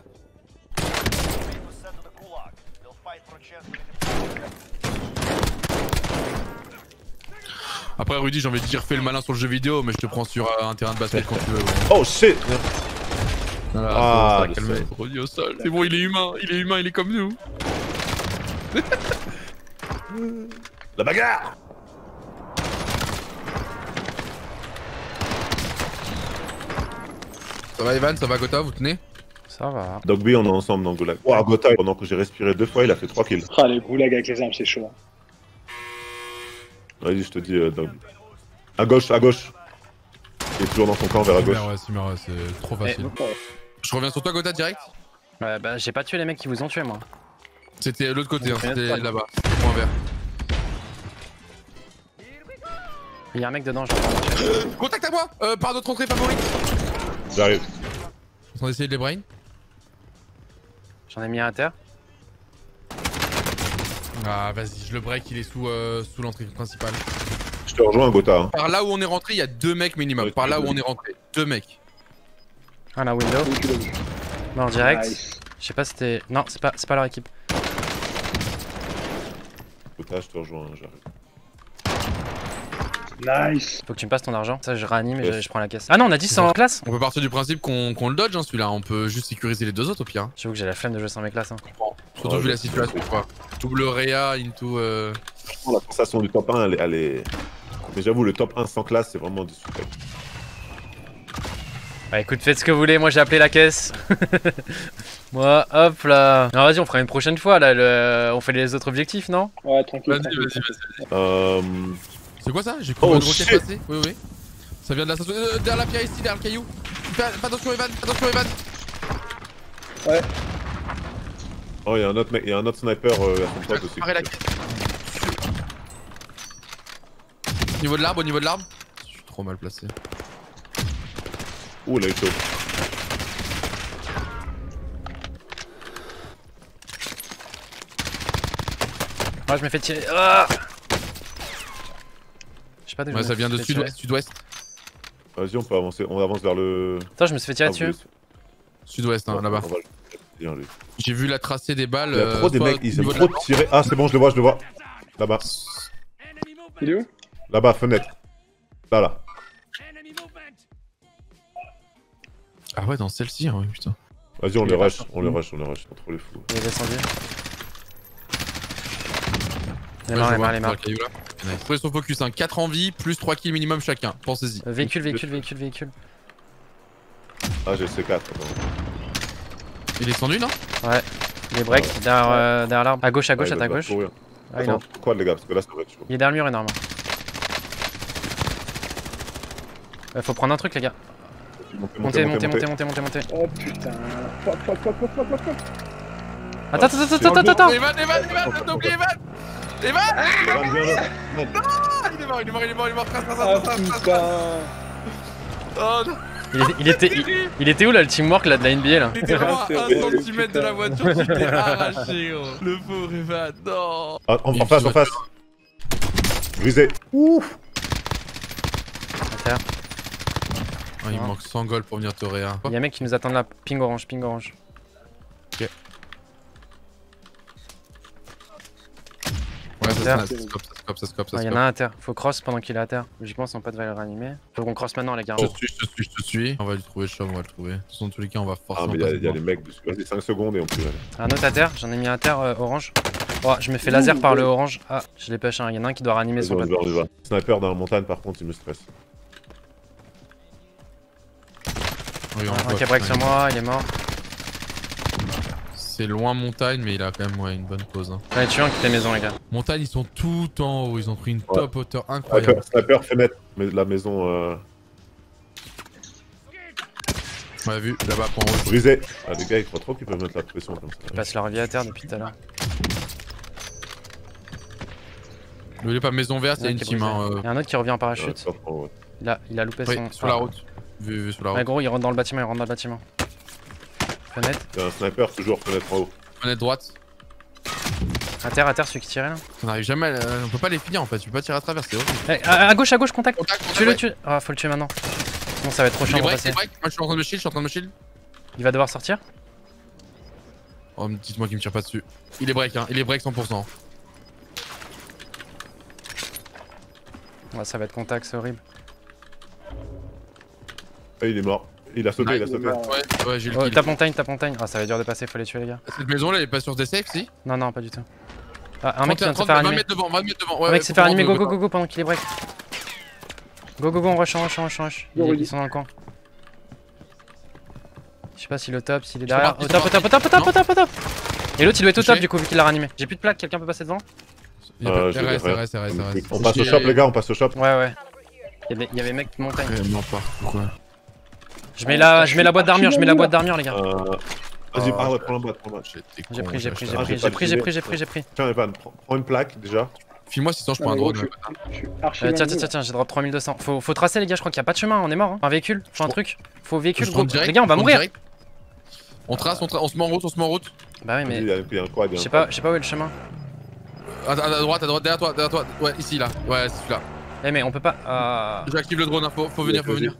Après Rudy, j'ai envie de dire fais le malin sur le jeu vidéo, mais je te prends sur euh, un terrain de basket quand tu veux. Ouais. Oh shit. Voilà, ah, ça, calme. Rudy au sol. C'est bon, il est humain, il est humain, il est comme nous. La bagarre. Ça va Evan, ça va Gotha, vous tenez? Ça va. Doigby, on est ensemble dans Goulag. Ouah, Gotha, pendant que j'ai respiré deux fois, il a fait trois kills. Ah, les Goulag avec les armes, c'est chaud. Vas-y, je te dis, euh, Doigby. À gauche, à gauche. Il est toujours dans son camp, vers la gauche. Ouais, c'est ouais, trop facile. Eh, je reviens sur toi, Gotha, direct. Ouais, bah, j'ai pas tué les mecs qui vous ont tué, moi. C'était l'autre côté, hein, c'était là-bas. Point vert. Il y a un mec dedans, je euh, Contact à moi euh, par notre entrée favorite. J'arrive. On essaie de les brain. J'en ai mis un à terre. Ah vas-y, je le break, il est sous, euh, sous l'entrée principale. Je te rejoins Gotha. Hein. Par là où on est rentré, il y a deux mecs minimum. Ouais, Par là où on est rentré, deux mecs. Ah la window. Non direct. Nice. Je sais pas si c'était... Non, c'est pas, pas leur équipe. Gotha, je te rejoins, hein, j'arrive. Nice. Faut que tu me passes ton argent, ça je réanime et yes. je, je prends la caisse. Ah non, on a dit sans classe. On peut partir du principe qu'on qu'on le dodge hein, celui-là, on peut juste sécuriser les deux autres au pire. Hein. J'avoue que j'ai la flemme de jouer sans mes classes. Hein. Surtout vu la situation quoi. Double réa, into... Euh... La sensation du top un, elle est... Elle est... Mais j'avoue, le top un sans classe, c'est vraiment du super. Bah écoute, faites ce que vous voulez, moi j'ai appelé la caisse. Moi, hop là. Non, vas-y, on fera une prochaine fois, là, le... on fait les autres objectifs, non? Ouais, tranquille. Vas-y, vas-y, vas-y. Euh... C'est quoi ça? J'ai cru une roquette passer. Oui, oui. Ça vient de la station... Euh, derrière la pierre, ici, derrière le caillou. Fais attention, Evan, attention, Evan. Ouais. Oh y'a un autre mec, y'a un autre sniper euh, à son pote aussi. Au niveau de l'arbre, au niveau de l'arbre. Je suis trop mal placé. Ouh là il est chaud. Ah je me fais tirer. Ah je sais pas d'où. Ouais ça vient de sud-ouest. Sud Vas-y on peut avancer, on avance vers le... Attends je me suis fait tirer ah, dessus. Sud-ouest hein, là-bas. J'ai vu la tracée des balles. Il y a trop euh, des mecs, ils aiment trop tirer. Ah, c'est bon, je le vois, je le vois. Là-bas. Il est où? Là-bas, fenêtre. Là, là. Ah, ouais, dans celle-ci, hein, putain. Vas-y, on les rush, on les rush, on les rush. On trop les fous. Il est descendu. Les marins, les marins, les marins. Trouvez son focus, hein. quatre en vie, plus trois kills minimum chacun. Pensez-y. Véhicule, véhicule, véhicule, véhicule. Ah, j'ai C quatre. Il est descendu non? Ouais, les breaks ah ouais. derrière, euh, derrière l'arbre. À gauche, à gauche, ah, à ta gauche. Ah, attends, il est... quoi les gars? Parce que là ça va être chaud. Il est derrière le mur énorme. Euh, faut prendre un truc, les gars. Montez, montez, montez, montez, montez, montez. Oh putain. Hop, hop, hop, hop, hop, hop. Attends, attends, attends, attends, attends. Evan, Evan, Evan, t'as oublié Evan. Evan. Il est mort, il est mort, il est mort, il est mort. Oh putain. Il, il, était, il, il était où là le teamwork là de la N B A là? Il était vraiment à un centimètre de la voiture, il était arraché gros. Le pauvre Evan, non. Ah, en, en face, en face. Brisé. Ouf. Ah, il ah. manque cent goals pour venir te réa. Il y a un mec qui nous attend là, ping orange, ping orange. Ok. Ouais, ça scope, ça scope, ça scope, ça scope. Il y en a un à terre, faut cross pendant qu'il est à terre. Logiquement, son pote va le réanimer. Faut qu'on cross maintenant, les gars. Je te suis, je te suis, je te suis. On va le trouver, Chum, on va le trouver. Dans tous les cas, on va forcément. Ah, mais il y a les mecs, vas-y, cinq secondes et on peut. Un autre à terre, j'en ai mis un à terre, euh, orange. Oh, je me fais laser par le orange. Ah, je l'ai pêché, il y en a un qui doit réanimer son pote. Sniper dans la montagne, par contre, il me stresse. Un cabrec sur moi, il est mort. C'est loin montagne, mais il a quand même ouais, une bonne pause. Hein. Ouais, tu vois, quitte la maison, les gars. Montagne, ils sont tout en haut, ils ont pris une ouais. top hauteur incroyable. Sniper, fenêtre, mais la maison. Euh... On a vu, là-bas, point rouge. Brisé. Ah, les gars, ils croient trop qu'ils peuvent mettre la pression comme ça. Ils passent leur vie à terre depuis tout à l'heure. Ne voulez pas maison verte, il y a une team. Hein, euh... Il y a un autre qui revient en parachute. Ouais, trop, ouais. Il, a, il a loupé oui, son. Sur la route. Vu, vu, sur la route. Ouais, gros, il rentre dans le bâtiment, il rentre dans le bâtiment. Fenêtre. T'as un sniper toujours, fenêtre en haut. Fenêtre droite. À terre, à terre, celui qui tirait là. On arrive jamais, à... on peut pas les finir en fait, tu peux pas tirer à travers, c'est horrible. Eh, à, à gauche, à gauche, contact. contact, contact Tue-le, ouais. tue. Ah, oh, faut le tuer maintenant. Sinon, ça va être trop chiant de passer. Moi je suis en train de me shield, je suis en train de me shield. Il va devoir sortir. Oh, dites-moi qu'il me tire pas dessus. Il est break, hein, il est break cent pour cent. Ouais, ça va être contact, c'est horrible. Et il est mort. Il a sauté, ah, il a sauté. Ouais, ouais, j'ai le kill. Tape montagne, tape montagne. Ah, ça va être dur de passer, faut les tuer, les gars. Cette maison là, elle est pas sur des safes, si? Non, non, pas du tout. Ah, un mec qui vient de se faire animer. Devant, devant. Ouais, un mec s'est fait animer, go, go, go, go, pendant qu'il est break. Go, go, go, on rush, on rush, on rush, on rush. Ils, ils sont dans le coin. Je sais pas s'il est au top, s'il est derrière. Au top, au top, au top, au top, au top, au top. Et l'autre, il doit être au top du coup, vu qu'il l'a ranimé. J'ai plus de plaque, quelqu'un peut passer devant? Reste, reste, reste. On passe au shop, les gars, on passe au shop. Ouais, ouais. Y'avait mec qui montait. Je mets la, je mets la boîte d'armure, je mets la boîte d'armure les gars. Vas-y, prends la boîte, prends la boîte. J'ai pris, j'ai pris, j'ai pris, j'ai pris, j'ai pris, j'ai pris, j'ai pris. Tiens Evan, prends une plaque déjà. File-moi sinon je prends un drone. Tiens, tiens, tiens, tiens, j'ai drop trois mille deux cents. Faut, faut tracer les gars, je crois qu'il y a pas de chemin, on est mort. Un véhicule, faut un truc, faut véhicule. Les gars, on va mourir. On trace, on se met en route, on se met en route. Bah oui mais. Je sais pas, je sais pas où est le chemin. À droite, à droite, derrière toi, derrière toi. Ouais, ici là, ouais, c'est celui-là. Eh mais on peut pas. J'active le drone, faut venir, faut venir.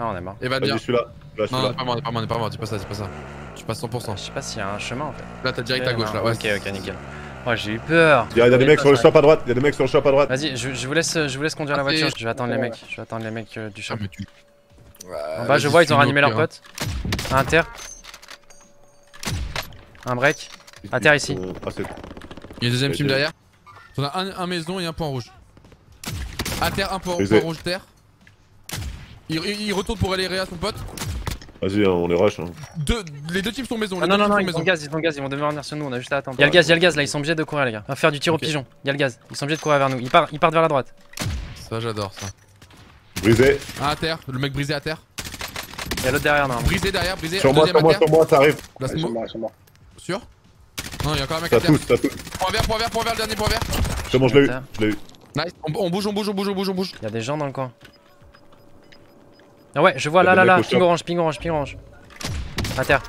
Ah, on est mort. Et va dire. Je suis là. Là je suis non, là. Non, pas mort, pas mort, pas mort, dis pas ça, dis pas ça. Je passe cent pour cent. Je sais pas s'il y a un chemin en fait. Là, t'as direct okay, à gauche là, ouais. Ok, ok, nickel. Oh, j'ai eu peur. Y'a des mecs sur le shop à droite, y'a des mecs sur le shop à droite. Vas-y, je, je vous laisse je vous laisse conduire ah, la voiture. Je vais attendre les mecs, je vais attendre les mecs euh, du shop. Ah, tu... ouais, en bas, je vois, ils ont ranimé leur pote. Un terre. Un break. Un terre ici. Y'a une deuxième team derrière. On a un maison et un point rouge. Un terre, un point rouge, terre. Il, il retourne pour aller réa son pote. Vas-y, on les rush. Hein. Deux, les deux teams sont maison. Ah non, non, non, ils ont le gaz, ils ont le gaz, ils vont devenir venir sur nous, on a juste à attendre. Y'a le gaz, y'a le gaz là, ils sont obligés de courir, les gars. On va faire du tir okay. au pigeon. Y'a le gaz, ils sont obligés de courir vers nous. Ils partent, ils partent vers la droite. Ça, j'adore ça. Brisé. Un à terre, le mec brisé à terre. Y'a l'autre derrière, non. Brisé derrière, brisé. Sur moi, sur moi, sur moi, ça arrive. Là, c'est moi. Sûr? Non, y'a encore un mec à terre. Ça touche, ça touche. Point vert, point vert, point vert, le dernier point vert. C'est bon, je l'ai eu. Je l'ai eu. Nice, on bouge, on bouge, on bouge, on bouge, on bouge. Y'a des gens dans le coin. Ouais, je vois là, là, là, ping orange, ping orange, ping orange. À terre.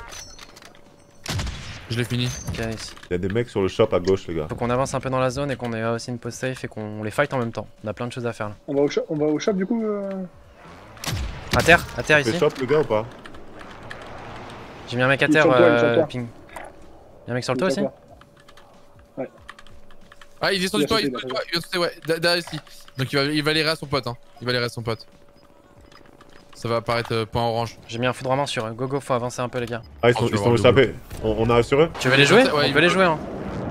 Je l'ai fini. Ok, nice. Y'a des mecs sur le shop à gauche, les gars. Faut qu'on avance un peu dans la zone et qu'on ait aussi une pause safe et qu'on les fight en même temps. On a plein de choses à faire là. On va au shop, on va au shop du coup euh... À terre, à terre ici. Shop, le gars ou pas? J'ai mis un mec à terre, euh, ping. Y'a un mec sur le toit aussi? Ouais. Ah, il est sur le toit, il est sur le toit, il vient de sauter, ouais, derrière ici. Donc il va, il va aller à son pote, hein. Il va aller à son pote. Ça va apparaître euh, point orange. J'ai mis un foudre à main sur eux. Go go, faut avancer un peu les gars. Ah, ils sont, oh, ils sont échappés. On, on arrive sur eux. Tu veux les jouer? Ouais, on peut les jouer hein.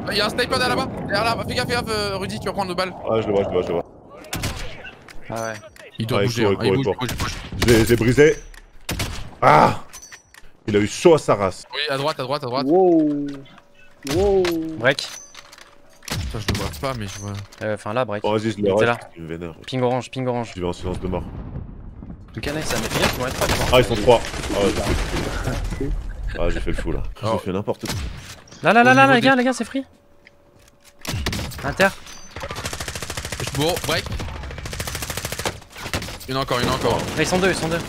Ah, y'a un sniper derrière là-bas. Derrière là-bas. Fais gaffe, fais gaffe, Rudy, tu vas prendre le balle. Ah, je le vois, je le vois, je le vois. Ah ouais. Il doit ah, bouger. Court, hein. il court, il bouge, il bouge, il bouge. Je l'ai, je l'ai brisé. Ah, il a eu chaud à sa race. Oui, à droite, à droite, à droite. Wow. Wow. Break. Putain, je le vois pas, mais je vois. Enfin euh, là, break. Oh, vas-y, je le vois. Ping orange, ping orange. Je vais en silence de mort. Le canard ça met bien, ils vont être trois. Ah, ils sont trois. Ah, ouais. Ah, j'ai fait le fou là. J'ai oh. fait n'importe quoi. Là, là, là, là, là, les gars, les gars, c'est free. Inter. Je bourre, break. Une encore, une encore. Là, ils sont deux, ils sont deux.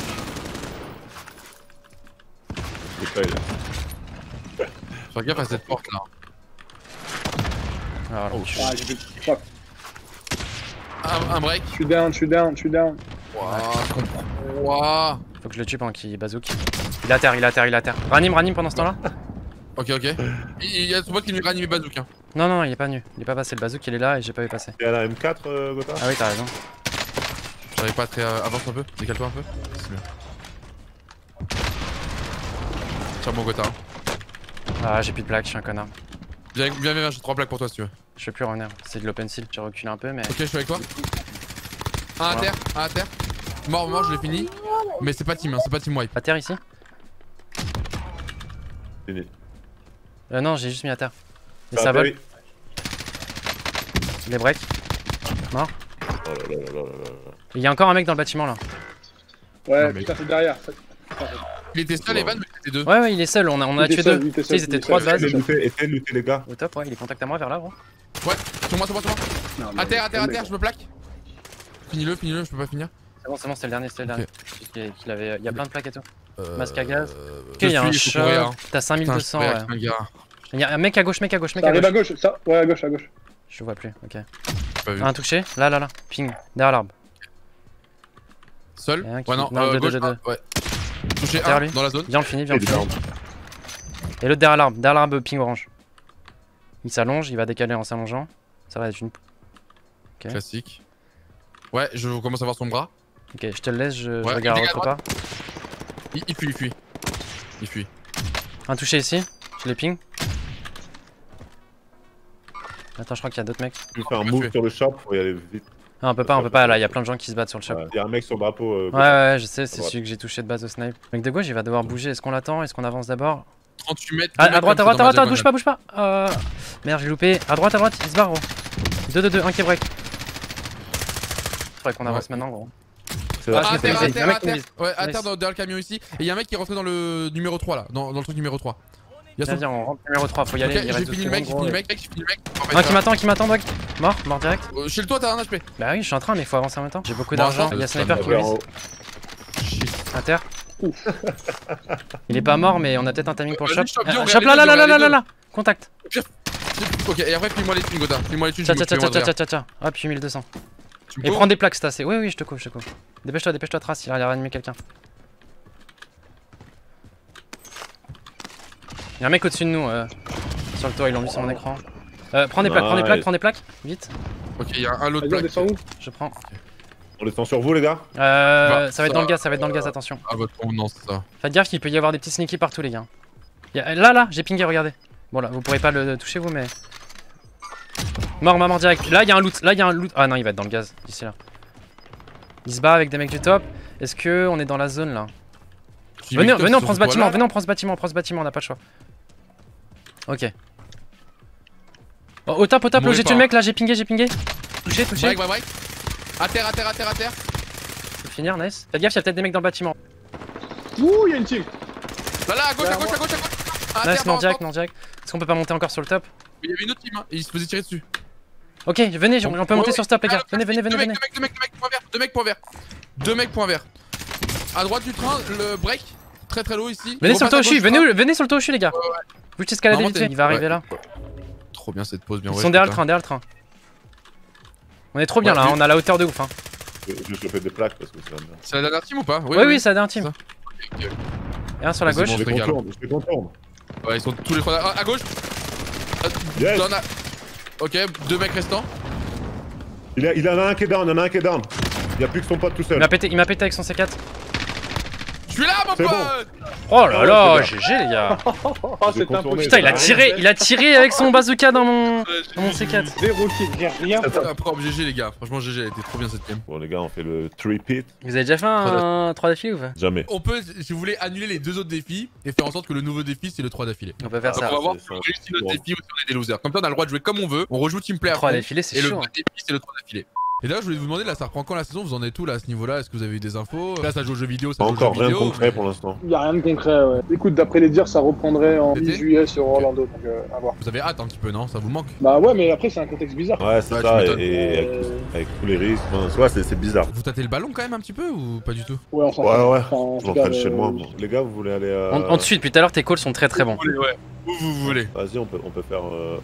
Fais gaffe à cette porte là. Ah, oh, ah j'ai fait un, un break. Je suis down, je suis down, je suis down. Wouah, je comprends. Wouah. Faut que je le tue pendant qu'il bazook. Il est à terre, il est à terre, il est à terre. Ranime, ranime pendant ce temps là. Ok, ok. Il y a son pote qui lui ranime bazook. Hein. Non, non, il est pas nu. Il est pas passé. Le bazook il est là et j'ai pas vu passer. Il y a la M quatre, euh, Gota. Ah oui, t'as raison. J'arrive pas à te. Euh, avance un peu, décale-toi un peu. C'est mieux. Tiens, bon Gota. Hein. Ah, j'ai plus de plaques, je suis un connard. Bien, bien, bien, j'ai trois plaques pour toi si tu veux. Je vais plus revenir, c'est de l'open seal, j'ai reculé un peu mais... Ok, je suis avec toi. Un à terre, un à terre. Mort, mort, je l'ai fini. Mais c'est pas team, hein, c'est pas team wipe. À terre ici fini. Euh non, j'ai juste mis à terre. Et ça vole. Les breaks. Mort. Oh là là là là là. Il y a encore un mec dans le bâtiment là. Ouais, putain, c'est derrière. Il était seul, Evan, mais c'était deux. Ouais, ouais, il est seul, on a, on a tué deux. Tu sais, ils étaient trois de base. Essaye de looter les gars. Au top, ouais, il est contact à moi vers là, gros. Ouais, sur moi, sur moi, sur moi. À terre, à terre, à terre, je me plaque. Finis-le, finis-le, je peux pas finir. C'est bon, c'est bon, c'était le dernier, c'était le dernier. Il avait, il y a plein de plaques et tout. Masque à gaz. Ok, il y a un shot. T'as cinq mille deux cents, ouais. Il y a un mec à gauche, mec à gauche, mec à gauche. à gauche, ça. Ouais, à gauche, à gauche. Je vois plus, ok. Un touché, là, là, là. Ping, derrière l'arbre. Seul. Ouais, non, ouais. Touché un, dans la zone. Viens, on le finit, viens, on le finit. Et l'autre derrière l'arbre, derrière l'arbre ping orange. Il s'allonge, il va décaler en s'allongeant. Ça va être une... Okay. Classique. Ouais, je commence à voir son bras. Ok, je te le laisse, je, ouais, je regarde autre part. Il, il fuit, il fuit. Il fuit. Un touché ici, je les ping. Attends, je crois qu'il y a d'autres mecs. Il fait un move sur le shop, faut y aller vite. Non, on peut pas, on peut pas, là il y a plein de gens qui se battent sur le shop. Il y a un mec sur le drapeau. Euh, ouais, ouais, ouais, je sais, c'est celui que j'ai touché de base au snipe. Le mec de gauche il va devoir bouger, est-ce qu'on l'attend, est-ce qu'on avance d'abord? trente-huit mètres. Ah, à droite, à droite, à droite, bouge pas, bouge pas. Euh... Merde, j'ai loupé. À droite, à droite, il se barre, gros. deux deux deux, un qui est break. Faudrait qu'on avance ouais. maintenant, gros. Ah, à terre, à terre, à terre. Ouais, à terre derrière le camion ici. Et il y a un mec qui est rentré dans le numéro trois là, dans, dans le truc numéro trois. Il y a son... on rentre numéro trois, faut y aller. Okay, j'ai fini le mec, j'ai fini le mec, j'ai fini le mec. Un qui m'attend, qui m'attend, Doig. Mort, mort direct. Euh, chez le toit, t'as un H P. Bah oui, je suis en train, mais faut avancer en même temps. J'ai beaucoup d'argent, il y a sniper qui me vise. À terre. Ouf. Il est pas mort, mais on a peut-être un timing pour le shop. Shop là, là, là, là, là, là. Contact. Ok, et après, file-moi les thunes, Gota. File-moi les thunes. Tiens, tiens, tiens, tiens, tiens, tiens. Hop, huit mille deux cents. Et prends des plaques, c'est assez. Oui, oui, je te coupe, je te coupe. Dépêche-toi, dépêche-toi, trace, il a réanimé quelqu'un. Y'a un mec au-dessus de nous, euh, sur le toit, ils l'ont vu sur mon écran. Euh, prends des plaques, prends des plaques, prends des plaques, vite. Ok, y'a un lot de plaques. Je prends. On descend sur vous, les gars. Euh, ça va être dans le gaz, ça va être dans le gaz, attention. Ah, votre provenance, ça. Faites gaffe qu'il peut y avoir des petits sneaky partout, les gars. Là, là, j'ai pingé, regardez. Bon, là, vous pourrez pas le toucher, vous, mais. Mort, mort, mort direct. Là, y'a un loot, là, y'a un loot. Ah non, il va être dans le gaz, ici, là. Il se bat avec des mecs du top. Est-ce que on est dans la zone, là? Venez, venez, on prend ce bâtiment, venez, on prend ce bâtiment, on prend ce bâtiment, on n'a pas le choix. Ok. Oh, au top, au top, j'ai tué le mec là, j'ai pingé, j'ai pingé. Touché, touché. Break, break, break. À terre, à terre, à terre, à terre. Faut finir, nice. Faites gaffe, y'a peut-être des mecs dans le bâtiment. Ouh, y'a une team. Là, là, à gauche, à gauche, à gauche, à gauche. À nice, terre, non, non direct, non direct. Est-ce qu'on peut pas monter encore sur le top? Il y avait une autre team, hein, et il se faisait tirer dessus. Ok, venez, on, on peut oh, monter oh, sur ce top, les gars. Venez, venez, venez. Deux mecs, deux mecs, deux mecs, point vert. Deux mecs, point vert. À droite du train, le break. Très très low ici. Venez sur le tochu, venez sur le tochu, les gars. Vous t'escaladez vite fait, il va arriver là. Trop bien cette pause, bien. Ils sont derrière le train, derrière le train. On est trop bien là, on a la hauteur de ouf. Je vais faire des plaques parce que c'est la dernière team ou pas? Oui, oui, c'est la dernière team. Et un sur la gauche. Je les contourne. Ouais, ils sont tous les trois à gauche. Ok, deux mecs restants. Il en a un qui est down, il en a un qui est down. Il y a plus que son pote tout seul. Il m'a pété avec son C quatre. Je suis là, mon pote! Oh la la, G G les gars! Putain, il a tiré, il a tiré avec son bazooka dans mon C quatre. G G les gars, franchement G G, elle était trop bien cette game. Bon les gars, on fait le three-peat. Vous avez déjà fait un trois d'affilée ou pas? Jamais. On peut, si vous voulez, annuler les deux autres défis et faire en sorte que le nouveau défi c'est le trois d'affilée. On peut faire ça. On va voir si on réussit notre défi ou si on est des losers. Comme ça, on a le droit de jouer comme on veut, on rejoue teamplay à trois d'affilée, c'est sûr. Et le défi c'est le trois d'affilée. Et d'ailleurs, je voulais vous demander, là, ça reprend quand la saison? Vous en êtes où là à ce niveau-là? Est-ce que vous avez eu des infos? Là, ça joue aux jeux vidéo, ça joue aux jeux vidéo. Encore rien de concret pour l'instant. Il n'y a rien de concret, ouais. Écoute, d'après les dires, ça reprendrait en mi-juillet sur Orlando, donc euh, à voir. Vous avez hâte un petit peu, non? Ça vous manque? Bah ouais, mais après, c'est un contexte bizarre. Ouais, c'est ça, et avec tous les risques, soit c'est bizarre. Vous tâtez le ballon quand même un petit peu ou pas du tout? Ouais, on s'en ouais, ouais. J'entraîne chez moi. Les gars, vous voulez aller à. En dessus, depuis tout à l'heure, tes calls sont très très bons. Où vous voulez. Vas-y, on peut, on peut faire euh,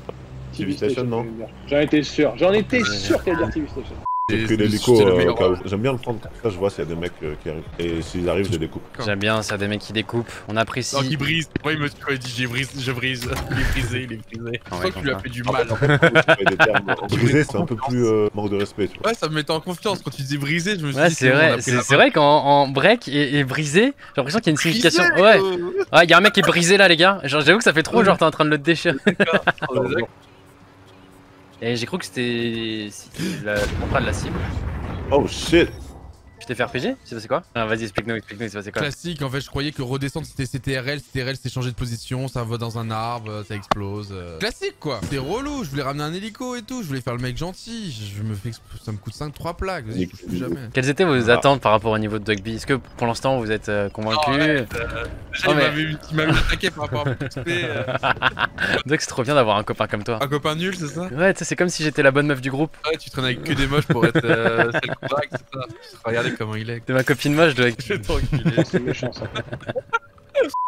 T V Station, non? J'en étais sûr, j'en étais sûr qu'elle allait dire T V Station. J'ai pris l'hélico, euh, j'aime bien le prendre, comme ça je vois s'il y a des mecs euh, qui arrivent. Et s'ils arrivent, je les découpe. J'aime bien, s'il y a des mecs qui découpent, on apprécie. Non, qui brise. Moi, il me dit, je brise, je brise. Il est brisé, il est brisé. Je crois que tu lui as fait du mal. Briser, c'est un peu plus euh, manque de respect, tu vois. Ouais, ça me mettait en confiance quand tu disais briser, je me suis ouais, dit. C'est vrai, c'est vrai qu'en break et, et brisé, j'ai l'impression qu'il y a une signification. Ouais, ouais, il y a un mec qui est brisé là, les gars. J'avoue que ça fait trop, genre t'es en train de le déchirer. Et j'ai cru que c'était la... le contrat de la cible. Oh shit! Tu t'es fait R P G? C'est passé quoi? Ah, vas-y, explique-nous, explique-nous, c'est passé quoi? Classique, en fait, je croyais que redescendre c'était C T R L, C T R L c'est changer de position, ça va dans un arbre, ça explose. Euh... Classique quoi! C'est relou, je voulais ramener un hélico et tout, je voulais faire le mec gentil, je me fais... ça me coûte cinq trois plaques, vas-y, je touche plus jamais. Quelles étaient vos ah. attentes par rapport au niveau de Doigby? Est-ce que pour l'instant vous êtes convaincu? Non, ouais, euh... déjà, oh, il mais... m'a mis attaqué par rapport à mon P. Doig, c'est trop bien d'avoir un copain comme toi. Un copain nul, c'est ça? Ouais, tu sais, c'est comme si j'étais la bonne meuf du groupe. Ouais, tu traînes avec que des moches pour être euh, celle qu'on drague, c'est ça. Comment il est. T'es ma copine moche, Doig. Je vais t'enculer, c'est méchant ça.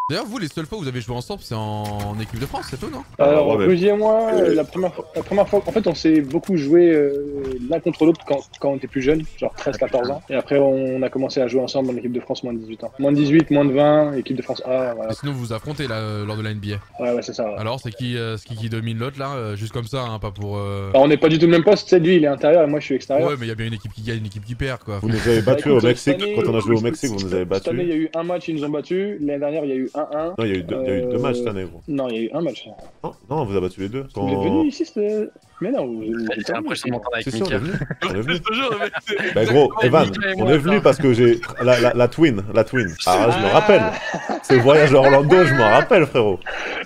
D'ailleurs, vous, les seules fois où vous avez joué ensemble, c'est en équipe de France, c'est tout, non? Alors, ouais, Rudy et moi, euh, la, première, la première fois, en fait, on s'est beaucoup joué euh, l'un contre l'autre quand, quand on était plus jeune, genre treize quatorze ans. Et après, on a commencé à jouer ensemble en équipe de France, moins de dix-huit ans. Moins de dix-huit, moins de vingt, équipe de France A, voilà. Et sinon, vous vous affrontez, là, lors de la N B A. Ouais, ouais, c'est ça. Ouais. Alors, c'est qui, euh, qui qui domine l'autre, là euh, juste comme ça, hein, pas pour... Euh... Alors, on n'est pas du tout le même poste, c'est lui, il est intérieur et moi, je suis extérieur. Ouais, mais il y a bien une équipe qui gagne, une équipe qui perd, quoi. Vous nous avez battu au Mexique, quand on a joué au Mexique, vous nous avez battu. Cette année, il y a eu un match, ils nous ont battu. L'année dernière, il y a eu un un. Non, il y a eu deux, euh... y a eu deux matchs cette année, gros. Non, il y a eu un match. Non, non, on vous a battu les deux. Quand... Vous êtes venu ici, c'était. Mais non, vous êtes impressionnant avec Mika. On est venu. Bah, gros, Evan, on est venu parce que j'ai. La, la, la twin, la twin. Ah, je me rappelle. Ce voyage à Orlando, je m'en rappelle, frérot.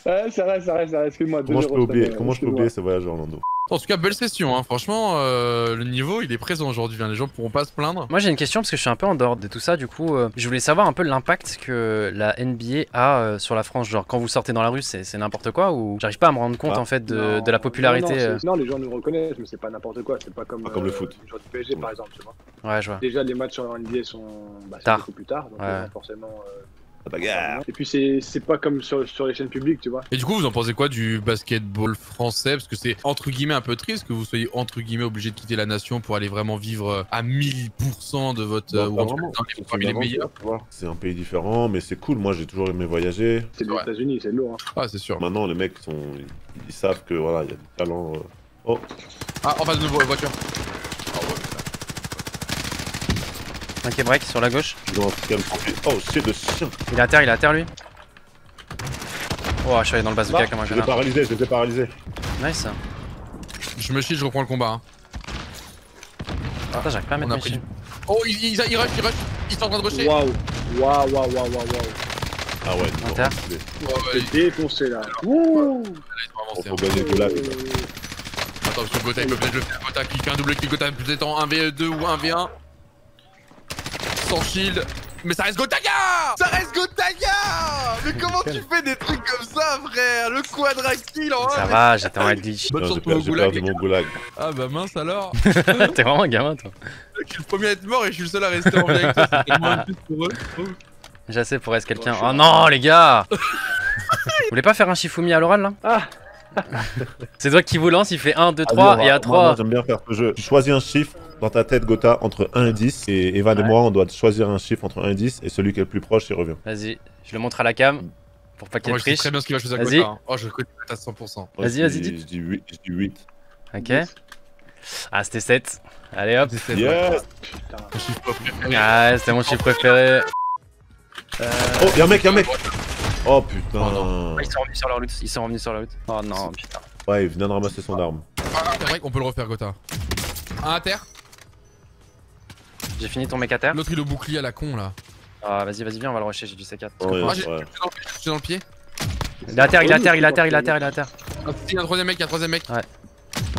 Ouais, c'est vrai, c'est vrai, c'est vrai. Excuse-moi. Comment je peux oublier, comment je peux oublier ce voyage à Orlando? En tout cas, belle session, hein. Franchement, euh, le niveau il est présent aujourd'hui, hein. Les gens pourront pas se plaindre. Moi j'ai une question parce que je suis un peu en dehors de tout ça, du coup, euh, je voulais savoir un peu l'impact que la N B A a euh, sur la France. Genre quand vous sortez dans la rue, c'est n'importe quoi ou j'arrive pas à me rendre compte ah. en fait de, non, de la popularité. Non, non, non, les gens nous reconnaissent, mais c'est pas n'importe quoi, c'est pas comme, pas comme euh, le foot. Genre du P S G ouais. par exemple, tu vois. Ouais, je vois. Déjà les matchs en N B A sont bah, tard. beaucoup plus tard, donc ouais. euh, forcément. Euh... Bagarre. Et puis c'est pas comme sur, sur les chaînes publiques, tu vois. Et du coup, vous en pensez quoi du basketball français? Parce que c'est entre guillemets un peu triste que vous soyez entre guillemets obligé de quitter la nation pour aller vraiment vivre à mille pour cent de votre... Bah, euh, bah, ou c'est un pays différent, mais c'est cool, moi j'ai toujours aimé voyager. C'est les États-Unis, c'est lourd. Hein. Ah, c'est sûr. Maintenant, les mecs, sont... ils savent que voilà, il y a du talent... Euh... Oh. Ah, en face de vos voitures. Ok, break sur la gauche. Oh, c'est de chien. Il est à terre, il est à terre lui. Oh, je suis allé dans le bazooka comme un connard. Je l'ai paralysé, je l'ai paralysé. Nice. Je me chie, je reprends le combat. Hein. Ah, putain, j'arrive pas à mettre mes chiens. Oh, il, il, il rush, il rush. Ils sont en train de rusher. Waouh, waouh, waouh, waouh, waouh. Ah ouais, non. Terre. Oh, ouais, il... défoncé là. Wouh. On faut gagner de là, les gars. Attends, parce que Gotaga peut peut-être le faire. Gotaga clique un double clic, Gotaga peut-être en un v deux ou un v un. Sans shield, mais ça reste Gotaga! Ça reste Gotaga! Mais comment tu fais des trucs comme ça, frère? Le quadra kill en Ça va, j'étais en glitch. Bonne chance pour mon goulag, mon goulag. Ah bah mince alors. T'es vraiment un gamin, toi. Je suis le premier à être mort et je suis le seul à rester en vie avec toi. C'est tellement un plus pour eux. J'ai assez pour rester quelqu'un. Oh non, les gars! Vous voulez pas faire un Shifumi à l'oral là? Ah! C'est toi qui vous lance, il fait un, deux, trois ah, et à trois. J'aime bien faire ce jeu. Tu choisis un chiffre dans ta tête, Gotha, entre un et dix. Et Evan ouais. et moi, on doit choisir un chiffre entre un et dix. Et celui qui est le plus proche, il revient. Vas-y, je le montre à la cam pour pas qu'il triche. Je sais très bien ce qu'il va choisir Gotha. Hein. Oh, je connais à cent pour cent. Vas-y, vas-y, dis. Je dis huit. Je dis huit. Ok. Ah, c'était sept. Allez hop. Yes. Yeah. Ah, c'était mon chiffre préféré. Euh... Oh, y'a un mec, y'a un mec. Oh putain! Oh, non. Ils sont revenus sur leur loot, ils sont revenus sur leur loot. Oh non, putain. Ouais, il vient de ramasser son ah. arme. Ah, c'est vrai qu'on peut le refaire, Gotha. Un à terre. J'ai fini ton mec à terre. L'autre il a le bouclier à la con là. Ah, vas-y, vas-y, viens, on va le rusher, j'ai du C quatre. Oh, oui, ah, j'ai ouais. dans le pied. Il est à terre, il est à terre, il est à terre, il est à terre, il est à terre. Il y a un troisième mec, il y a un troisième mec. Ouais.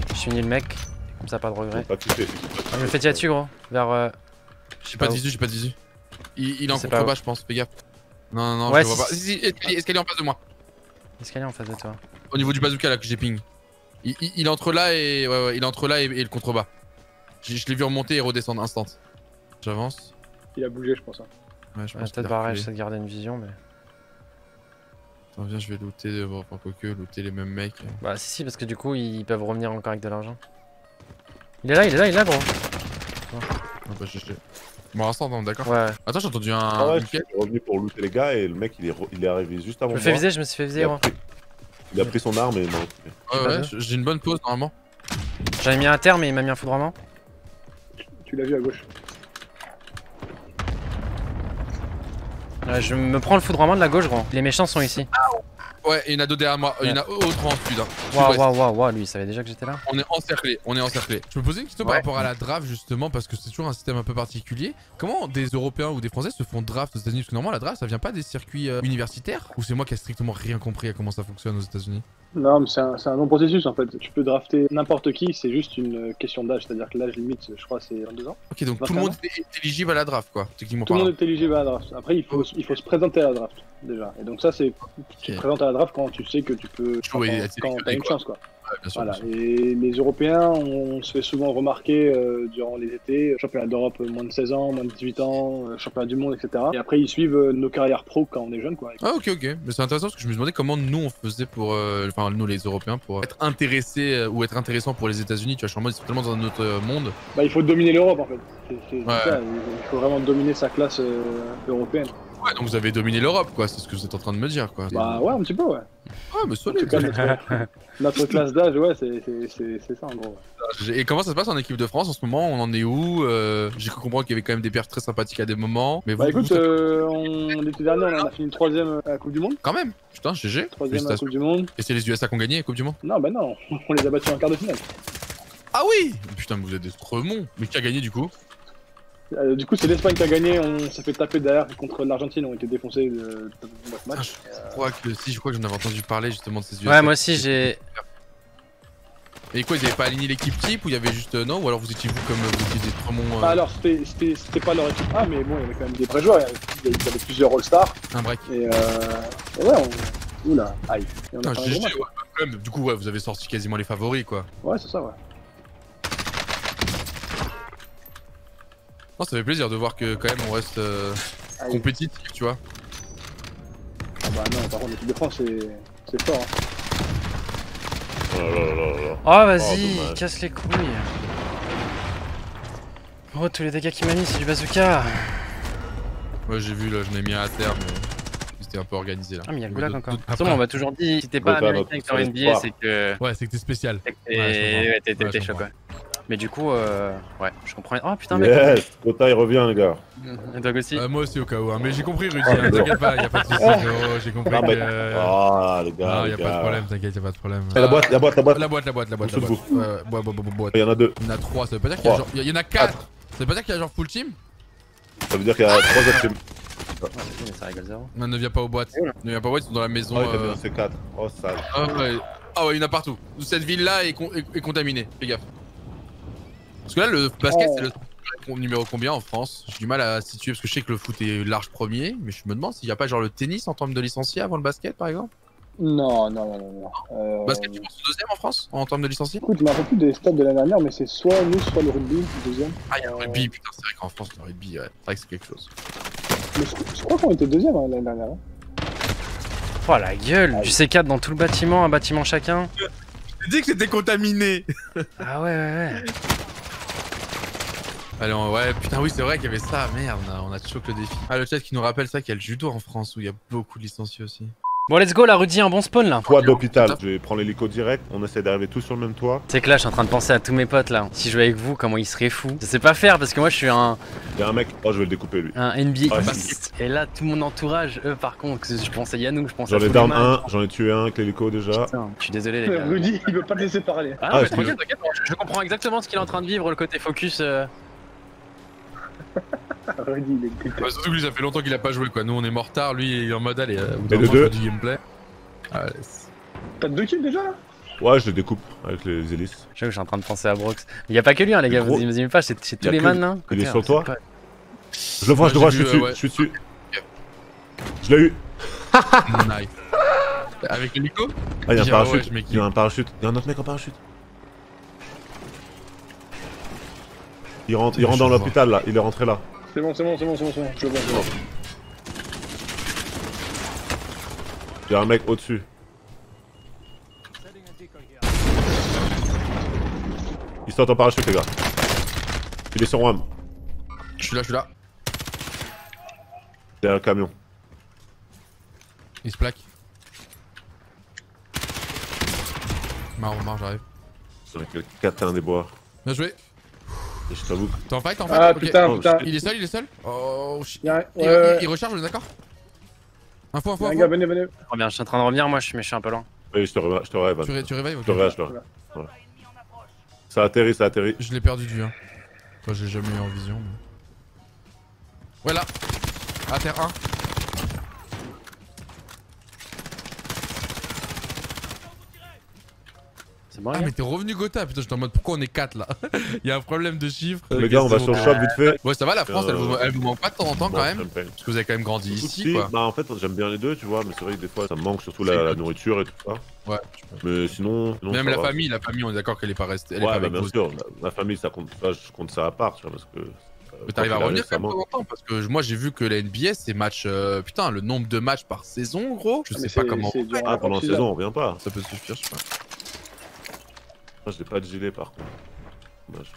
Je finis le mec. Comme ça, pas de regret. Pas touché, pas touché, je me fais déjà dessus, gros. Vers. Euh... J'ai pas de visu, j'ai pas de visu. Il, il est en contrebas, je pense, fais gaffe. Non, non, non, ouais, je le vois pas. Si, si, escalier en face de moi. Escalier en face de toi. Au niveau du bazooka là que j'ai ping. Il, il, il est entre là et. Ouais, ouais, il est entre là et, et le contrebas. Je, je l'ai vu remonter et redescendre instant. J'avance. Il a bougé, je pense. Hein. Ouais, je pense. Peut-être barrage, j'essaie de garder une vision, mais. Attends, viens, je vais looter, bon, enfin, quoique, looter les mêmes mecs. Bah, si, si, parce que du coup, ils peuvent revenir encore avec de l'argent. Il est là, il est là, il est là, gros. Ah, bah, je l'ai. Bon, instant, d'accord. Ouais. Attends, j'ai entendu un. Ah ouais, je suis revenu pour looter les gars et le mec, il est, re... il est arrivé juste avant. Je me fais viser, je me suis fait viser, moi. Pris... Il a pris son arme et. Ouais, ouais, j'ai une bonne pause, normalement. J'avais mis un terme mais il m'a mis un foudroiement. Tu l'as vu à gauche. Ouais, je me prends le foudroiement de la gauche, gros. Les méchants sont ici. Ouais, il y en a deux derrière moi, il y en a autre en sud. Waouh, waouh, waouh, waouh, lui il savait déjà que j'étais là. On est encerclé, on est encerclé. Je me posais une question ouais. par rapport à la draft justement, parce que c'est toujours un système un peu particulier. Comment des Européens ou des Français se font draft aux États-Unis? Parce que normalement la draft ça vient pas des circuits euh, universitaires, ou c'est moi qui ai strictement rien compris à comment ça fonctionne aux États-Unis? Non, mais c'est un, un long processus en fait. Tu peux drafter n'importe qui, c'est juste une question d'âge, c'est-à-dire que l'âge limite, je crois, c'est vingt-deux ans. Ok, donc tout le monde est éligible à la draft quoi, techniquement. Tout le monde est éligible à la draft. Après, il faut, il faut se présenter à la draft déjà. Et donc, ça, c'est. Tu te présentes à la draft quand tu sais que tu peux. Quand t'as une chance quoi. Ouais, bien sûr, voilà. Bien sûr. Et les Européens, on se fait souvent remarquer euh, durant les étés, championnat d'Europe moins de seize ans, moins de dix-huit ans, euh, championnat du monde, et cetera. Et après, ils suivent euh, nos carrières pro quand on est jeune, quoi. Ah, ok, ok. Mais c'est intéressant parce que je me demandais comment nous on faisait pour, euh, enfin, nous les Européens, pour être intéressés euh, ou être intéressant pour les États-Unis. Tu vois, je suis en mode, c'est tellement dans un autre euh, monde. Bah, il faut dominer l'Europe en fait. C'est, c'est, ouais. c'est ça. Il faut vraiment dominer sa classe euh, européenne. Ouais, donc vous avez dominé l'Europe, quoi, c'est ce que vous êtes en train de me dire, quoi. Bah ouais, un petit peu, ouais. Ouais, mais solide. Notre, notre classe d'âge, ouais, c'est ça, en gros. Ouais. Et comment ça se passe en équipe de France en ce moment? On en est où? euh, J'ai cru comprendre qu'il y avait quand même des perfs très sympathiques à des moments. Mais bah vous, écoute, vous... Euh, on... l'été dernier, on a fini troisième à la Coupe du Monde. Quand même. Putain, G G. Troisième à la Coupe du Monde. Et c'est les U S A qui ont gagné la Coupe du Monde? Non, bah non, on les a battus en quart de finale. Ah oui. Putain, mais vous êtes des remons. Mais qui a gagné, du coup? Euh, du coup, c'est l'Espagne qui a gagné, on s'est fait taper derrière contre l'Argentine, on a été défoncés de notre match. Ah, je, euh... crois que, si, je crois que j'en avais entendu parler justement de ces U S A. Ouais, moi aussi j'ai. Et quoi, ils avaient pas aligné l'équipe type ou il y avait juste. Euh, non, ou alors vous étiez vous comme vous étiez des tremons. Euh... Bah alors, c'était pas leur équipe A, mais bon, il y avait quand même des vrais joueurs, il y avait plusieurs All-Stars. Un break. Et, euh... et ouais, on. Oula, aïe. Et on a non, je, je, ouais, du coup, ouais, vous avez sorti quasiment les favoris quoi. Ouais, c'est ça, ouais. Non, ça fait plaisir de voir que quand même on reste euh, compétitif, tu vois. Ah bah non, par contre l'équipe de France c'est fort. Hein. Oh là là là. Oh vas-y, oh, casse les couilles. Oh tous les dégâts qui m'a mis c'est du bazooka. Ouais j'ai vu là, je l'ai mis à terre mais... un peu organisé là. Ah mais y'a Goulag encore. De toute façon on m'a toujours dit si t'es pas américain que t'es en N B A c'est que... Ouais c'est que t'es spécial. Et ouais t'es chaud quoi. Mais du coup euh... ouais je comprends. Oh putain mec. Yes Gota il revient les gars. Et toi aussi? Moi aussi au cas où. Mais j'ai compris Rudy, t'inquiète pas, y'a pas de soucis. J'ai compris que... Oh les gars. Non y'a pas de problème, t'inquiète, y'a pas de problème. La boîte, la boîte, la boîte. La boîte, la boîte, la boîte. Y'en a deux. Y'en a trois, ça veut pas dire qu'il y a genre... Y'en a quatre. Ça veut pas dire qu'il y a genre full team. Ça veut dire qu'il y a trois autres teams. Ouais, mais ça rigole zéro. Non, ne viens pas aux boîtes. Ne viens pas aux boîtes, ils sont dans la maison. Oh, euh... c'est quatre. Oh, sale. Ah ouais, ah, ouais il y en a partout. Cette ville là est, con est, est contaminée, fais gaffe. Parce que là, le basket, oh. c'est le numéro combien en France? J'ai du mal à situer parce que je sais que le foot est large premier, mais je me demande s'il n'y a pas genre le tennis en termes de licenciés avant le basket par exemple? Non, non, non, non. non. Euh... Basket, tu penses au deuxième en France en termes de licenciés? Écoute, je me rappelle plus des stats de l'année dernière, mais c'est soit nous, soit le rugby, deuxième. Ah, il y a le rugby, putain, c'est vrai qu'en France, le rugby, ouais, c'est vrai que c'est quelque chose. Mais je, je crois qu'on était deuxième hein, l'année dernière. Oh la gueule, du C quatre dans tout le bâtiment, un bâtiment chacun. Je t'ai dit que c'était contaminé. Ah ouais, ouais, ouais. Allez, on, ouais, putain, oui, c'est vrai qu'il y avait ça, merde, on a choqué le défi. Ah, le chat qui nous rappelle ça, qu'il y a le judo en France où il y a beaucoup de licenciés aussi. Bon, let's go, la Rudy, un bon spawn là. Toit d'hôpital, je vais prendre l'hélico direct, on essaie d'arriver tous sur le même toit. Tu sais que là, je suis en train de penser à tous mes potes là. Si je jouais avec vous, comment ils seraient fous. Je sais pas faire parce que moi, je suis un. Y'a un mec, oh, je vais le découper lui. Un N B A. Ouais. Et là, tout mon entourage, eux par contre, je pense à Yannou, je pense à. J'en ai down un, j'en ai tué un avec l'hélico déjà. Putain, je suis désolé les gars. Rudy, il veut pas te laisser parler. Ah, ah mais tranquille, t'inquiète, je comprends exactement ce qu'il est en train de vivre, le côté focus. Euh... Rudy, il est bah, surtout que lui, ça fait longtemps qu'il a pas joué quoi. Nous on est mort tard, lui il est en mode allez, euh, ou dans le du gameplay. Ah, t'as deux kills déjà là? Ouais, je le découpe avec les hélices. Je suis en train de penser à Brox. Il n'y a pas que lui, hein, les gars, vous imaginez pas, c'est tous les man. Hein. Il est sur toi. Je le vois, je le vois, je suis dessus, je suis dessus. Je l'ai eu. Nice. Avec le Nico? Ah, il y a un parachute, il y a un parachute, il y a un autre mec en parachute. Il rentre, il rentre dans l'hôpital là, il est rentré là. C'est bon, c'est bon, c'est bon, c'est bon, c'est bon, je le vois, je le vois. Il y a un mec au-dessus. Il sort en parachute, les gars. Il est sur W A M. Je suis là, je suis là. Derrière le camion. Il se plaque. Marre, marre, j'arrive. C'est avec le catin des bois. Bien joué. Et je t'avoue. T'es en fight, t'es en fight. Ah okay. Putain, oh, putain. Il est seul, il est seul. Oh shit. Ouais, il, ouais. il, il recharge, on est d'accord. Info, info. Les gars, venez, venez. Oh, bien, je suis en train de revenir, moi, mais je suis un peu loin. Oui, je te réveille. Tu réveilles, tu réveilles. Je te réveille, je te réveille. Ouais. Ça atterrit, ça atterrit. Je l'ai perdu du un. Hein. Toi, j'ai jamais eu en vision. Mais... Ouais, là. À terre un. Ah mais t'es revenu Gotha, putain j'étais en mode pourquoi on est quatre là. Il y a un problème de chiffres. Les gars on va sur le shop vite fait. Ouais ça va la France elle vous, elle vous manque pas de temps en temps quand même. Parce que vous avez quand même grandi ici quoi. Bah en fait j'aime bien les deux tu vois mais c'est vrai que des fois ça me manque surtout la nourriture et tout ça. Ouais. Mais sinon... Même la famille, la famille on est d'accord qu'elle est pas restée. Ouais bah bien sûr, la famille ça compte, je compte ça à part tu vois parce que... Mais t'arrives à revenir quand même de temps en temps parce que moi j'ai vu que la N B A c'est match euh, putain le nombre de matchs par saison gros. Je sais pas comment... Ah pendant la saison on revient pas. Ça peut suffire je sais pas. Moi j'ai pas de gilet par contre. Dommage.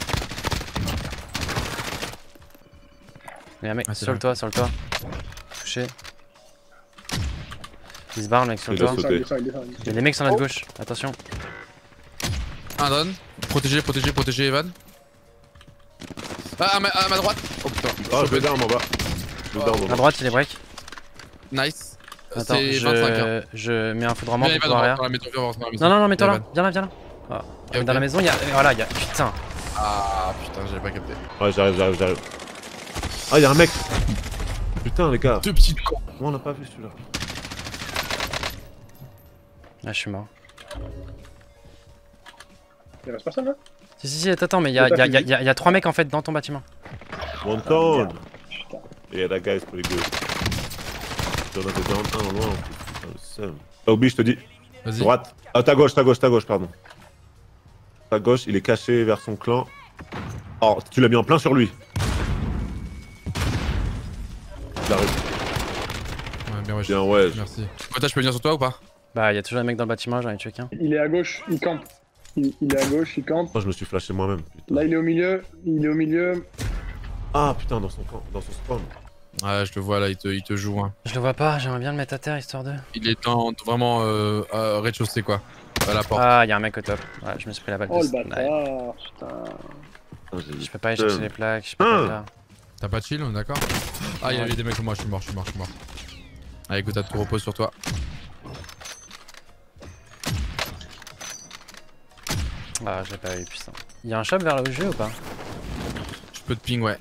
Il y a un mec ah, sur le toit, sur le toit. Touché. Il se barre le mec sur le toit. Il y a des mecs sur notre oh. gauche, attention. Un down. Protégez, protégez, protégez Evan. Ah à ma, à ma droite. Oh putain. Ah je vais down en bas. Je vais down en bas. À droite il est break. Nice. Attends, je... vingt-cinq, hein. Je mets un feu de ramant pour pouvoir arrière. Non non non mets-toi là, viens là, viens là. Ah, okay. Dans la maison, il y a. Voilà, il y a. Putain! Ah putain, j'avais pas capté. Ouais, j'arrive, j'arrive, j'arrive. Ah, il y a un mec! Putain, les gars! Deux petites cons! On l'a pas vu celui-là. Là, je suis mort. Il reste personne là? Si, si, si, attends, mais il y a, y, a, y, a, y, a, y a trois mecs en fait dans ton bâtiment. One down! Yeah, that guy is pretty good. J'en avais déjà un loin en plus. Oublie, je te dis. Vas-y. Droite. Ah, ta gauche, ta gauche, ta gauche, pardon. À gauche, il est caché vers son clan. Oh, tu l'as mis en plein sur lui. La rue. Ouais, bien, ouais. Bien, ouais. Merci. Gotha, je peux venir sur toi ou pas? Bah, y'a toujours un mec dans le bâtiment, j'en ai tué qu'un. Il est à gauche, il campe. Il, il est à gauche, il campe. Oh, je me suis flashé moi-même. Là, il est au milieu, il est au milieu. Ah putain, dans son camp, dans son spawn. Ouais, je le vois là, il te, il te joue. Hein. Je le vois pas, j'aimerais bien le mettre à terre histoire de. Il est dans vraiment euh, euh, rez-de-chaussée quoi. À la porte. Ah, y'a un mec au top. Ouais, je me suis pris la balle. Oh le bâtard, putain. Je peux pas aller chercher les plaques, je peux pas là. T'as pas de chill, on est d'accord? Ah, y'a des mecs comme moi, je suis mort, je suis mort, je suis mort. Allez, écoute, t'as tout repose sur toi. Ah, j'ai pas eu, putain. Y'a un shop vers le jeu ou pas? Je peux te ping, ouais.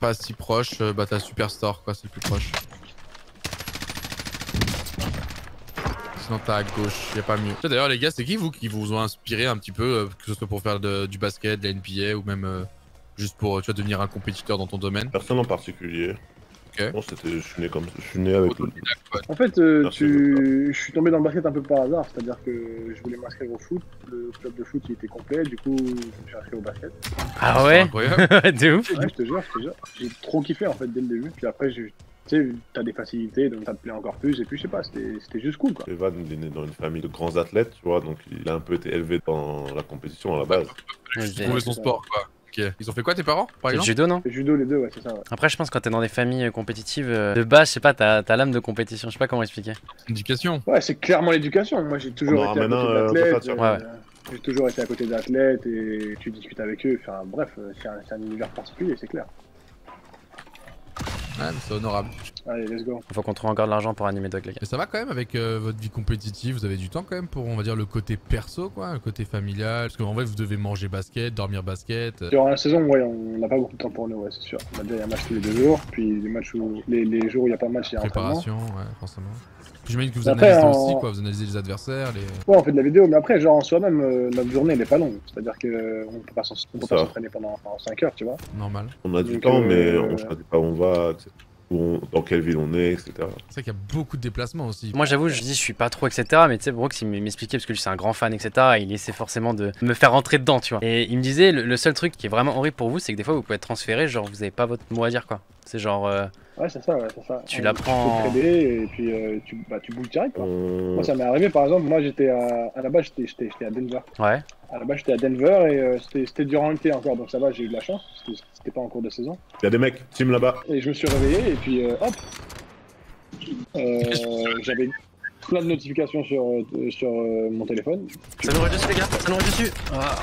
Pas si proche, bah t'as Superstore quoi, c'est le plus proche. Sinon t'as à gauche, y'a pas mieux. D'ailleurs les gars, c'est qui vous qui vous ont inspiré un petit peu, euh, que ce soit pour faire de, du basket, de la N B A ou même euh, juste pour tu vois, devenir un compétiteur dans ton domaine? Personne en particulier. Ok. Bon, je suis né comme je suis né avec. En fait, euh, tu... je suis tombé dans le basket un peu par hasard, c'est-à-dire que je voulais m'inscrire au foot, le club de foot il était complet, du coup je me suis inscrit au basket. Ah ouais? De ouf. Ouais, je te jure, je te jure. J'ai trop kiffé en fait dès le début, puis après j'ai. Tu sais, t'as des facilités, donc ça te plaît encore plus, et puis je sais pas, c'était juste cool quoi. Evan il est né dans une famille de grands athlètes, tu vois, donc il a un peu été élevé dans la compétition à la base. Ils ont trouvé son sport quoi. Okay. Ils ont fait quoi tes parents par exemple? Le judo non? Le judo les deux, ouais, c'est ça. Ouais. Après, je pense quand t'es dans des familles compétitives, euh, de base, je sais pas, t'as l'âme de compétition, je sais pas comment expliquer. L'éducation. Ouais, c'est clairement l'éducation. Moi j'ai toujours, euh, euh, ouais, ouais. J'ai toujours été à côté d'athlètes et tu discutes avec eux, enfin bref, c'est un, un univers particulier, c'est clair. Ouais, c'est honorable. Allez, let's go. Faut qu'on trouve encore de l'argent pour animer Doigby. Et ça va quand même avec euh, votre vie compétitive, vous avez du temps quand même pour, on va dire, le côté perso, quoi, le côté familial. Parce qu'en vrai, vous devez manger basket, dormir basket. Durant la saison, ouais, on n'a pas beaucoup de temps pour nous, ouais, c'est sûr. On a déjà un match tous les deux jours, puis les matchs où, les, les jours où il n'y a pas de match, il y a un préparation, ouais, forcément. Puis j'imagine que vous après, analysez en... aussi, quoi, vous analysez les adversaires. Les... Ouais, on fait de la vidéo, mais après, genre en soi-même, euh, notre journée, elle n'est pas longue. C'est-à-dire qu'on ne peut pas s'entraîner pendant enfin, cinq heures, tu vois. Normal. On a du Donc, temps, euh, mais on ne sait pas où on va, et cetera. Où on, dans quelle ville on est, et cetera. C'est vrai qu'il y a beaucoup de déplacements aussi. Moi j'avoue, je dis je suis pas trop, et cetera. Mais tu sais, Brooks il m'expliquait, parce que je suis un grand fan, et cetera. Et il essaie forcément de me faire rentrer dedans, tu vois. Et il me disait, le, le seul truc qui est vraiment horrible pour vous, c'est que des fois vous pouvez être transféré, genre vous avez pas votre mot à dire, quoi. C'est genre. Euh... Ouais, c'est ça, ouais, c'est ça. Tu l'apprends. Tu peux trader et puis euh, tu, bah, tu bouges direct, quoi. Euh... Moi ça m'est arrivé par exemple, moi j'étais à, à la base, j'étais à Denver. Ouais. À la base, j'étais à Denver et euh, c'était durant l'été encore, donc ça va, j'ai eu de la chance, c'était pas en cours de saison. Y'a des mecs, team là-bas. Et je me suis réveillé et puis euh, hop euh, j'avais plein de notifications sur, euh, sur euh, mon téléphone. Ça nous redessus les gars, ça nous redessus ah.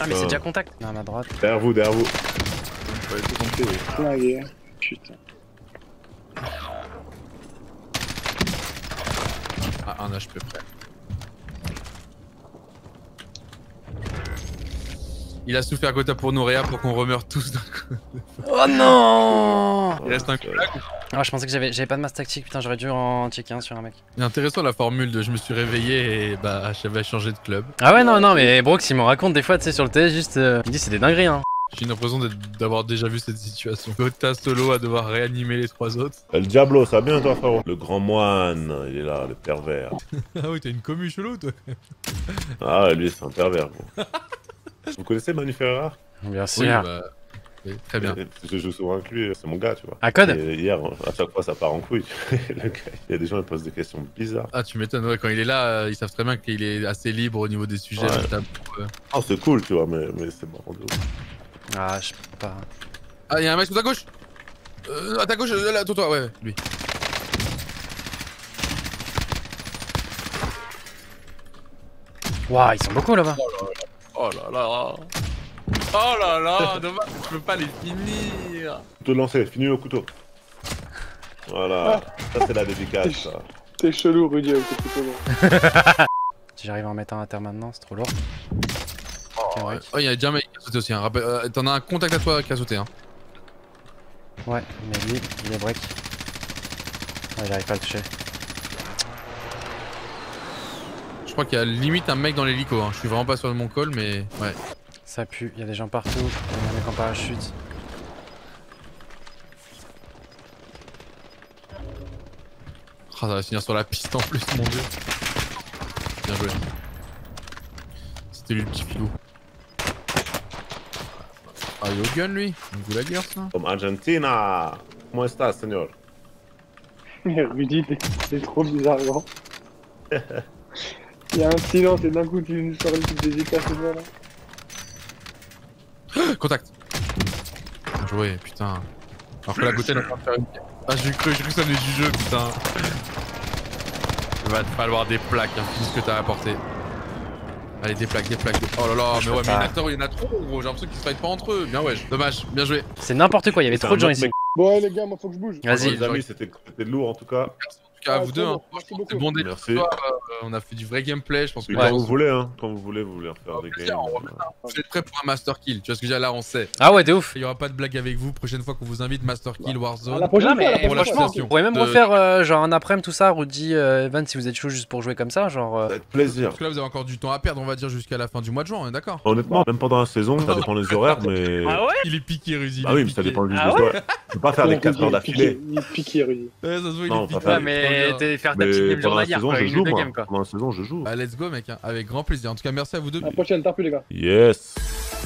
ah mais euh... c'est déjà contact. Non, à droite. Derrière vous, derrière vous. Ouais, tout compté, oui. Flingué, putain. Ah, un H P près. Il a souffert Gotha pour nous réa pour qu'on remeure tous d'un coup. Oh non. Il reste un coup là. Ah, je pensais que j'avais pas de masse tactique, putain, j'aurais dû en checker un sur un mec. C'est intéressant la formule de je me suis réveillé et bah j'avais changé de club. Ah ouais non non mais Brooks il m'en raconte des fois, tu sais, sur le T S juste euh, il dit c'est des dingueries hein. J'ai l'impression d'avoir déjà vu cette situation. Gotha solo à devoir réanimer les trois autres. Le Diablo, ça va bien toi frérot. Le grand moine, il est là, le pervers. Ah oui, t'as une commu chelou toi. Ah lui c'est un pervers bon. Vous connaissez Manu Ferrara? Bien sûr. Oui, bah, oui, très bien. Je joue souvent avec lui, c'est mon gars, tu vois. À code. Et hier, à chaque fois, ça part en couille. Le gars, il y a des gens qui posent des questions bizarres. Ah, tu m'étonnes, ouais, quand il est là, ils savent très bien qu'il est assez libre au niveau des sujets. Ouais. Là, pour, euh... Oh, c'est cool, tu vois, mais, mais c'est marrant de ouf. Ah, je sais pas. Ah, y'a un mec sur ta gauche euh, à ta gauche, là, toi, toi, ouais, lui. Waouh, ils sont beaucoup là-bas. Oh, là, là. Oh là là. Oh là là. Dommage, je peux pas les finir. Couteau lancé, fini au couteau. Voilà, ça c'est la dédicace. T'es chelou Rudy avec tes couteaux. Si j'arrive à en mettre un à terre maintenant, c'est trop lourd. Oh, ouais. Oh, y'a déjà un mec qui a sauté aussi, hein. Euh, t'en as un contact à toi qui a sauté, hein. Ouais, mais lui, il est break. Ouais, j'arrive pas à le toucher. Je crois qu'il y a limite un mec dans l'hélico, hein. Je suis vraiment pas sur mon col, mais ouais. Ça pue, il y a des gens partout, il y a un mec en parachute. Oh, ça va finir sur la piste en plus, mon dieu. Bien joué. C'était lui le petit filou. Ah, il est au gun lui, il joue la guerre ça. Comme Argentina. Comment est-ce, señor? Mais Rudy, c'est trop bizarre, gros. Y'a un silence et d'un coup tu nous sors une petite dédicace et voilà. Contact. Bien joué, putain. Alors que la Gotaga n'a pas faire une... Ah j'ai cru, j'ai cru que ça venait du jeu, putain. Il va te falloir des plaques, hein, tout ce que t'as apporté. Allez, des plaques, des plaques, des... Oh là là, mais ouais, mais il y en a trop gros, j'ai l'impression qu'ils se fightent pas entre eux. Bien ouais, dommage, bien joué. C'est n'importe quoi, il y avait trop de gens ici. Bon ouais, les gars, moi faut que je bouge. Vas-y, les amis, c'était lourd en tout cas. À vous deux, c'est bon délire. On a fait du vrai gameplay, je pense que quand vous voulez, hein, quand vous voulez, vous voulez refaire des games. Vous êtes prêts pour un master kill, tu vois ce que j'ai là, on sait. Ah ouais, t'es ouf. Il y aura pas de blague avec vous. Prochaine fois qu'on vous invite, master kill, Warzone. Non mais franchement, vous pourrez même refaire genre un après-midi tout ça, Rudy, Evan, si vous êtes chaud juste pour jouer comme ça, genre. Ça va être plaisir. Parce que là, vous avez encore du temps à perdre, on va dire jusqu'à la fin du mois de juin, on est d'accord? Honnêtement, même pendant la saison, ça dépend des horaires, mais. Ah ouais. Il est piqué, Rudy. Ah oui, mais ça dépend du joueur. Je peux pas faire des quatre heures d'affilée. Il est piqué, Rudy. Non, mais t'es faire ta petite game journalière, quoi, une ou deux games, quoi. Pendant la saison, je joue. Bah, let's go, mec, hein. Avec grand plaisir. En tout cas, merci à vous deux. À la prochaine, t'as plus, les gars. Yes.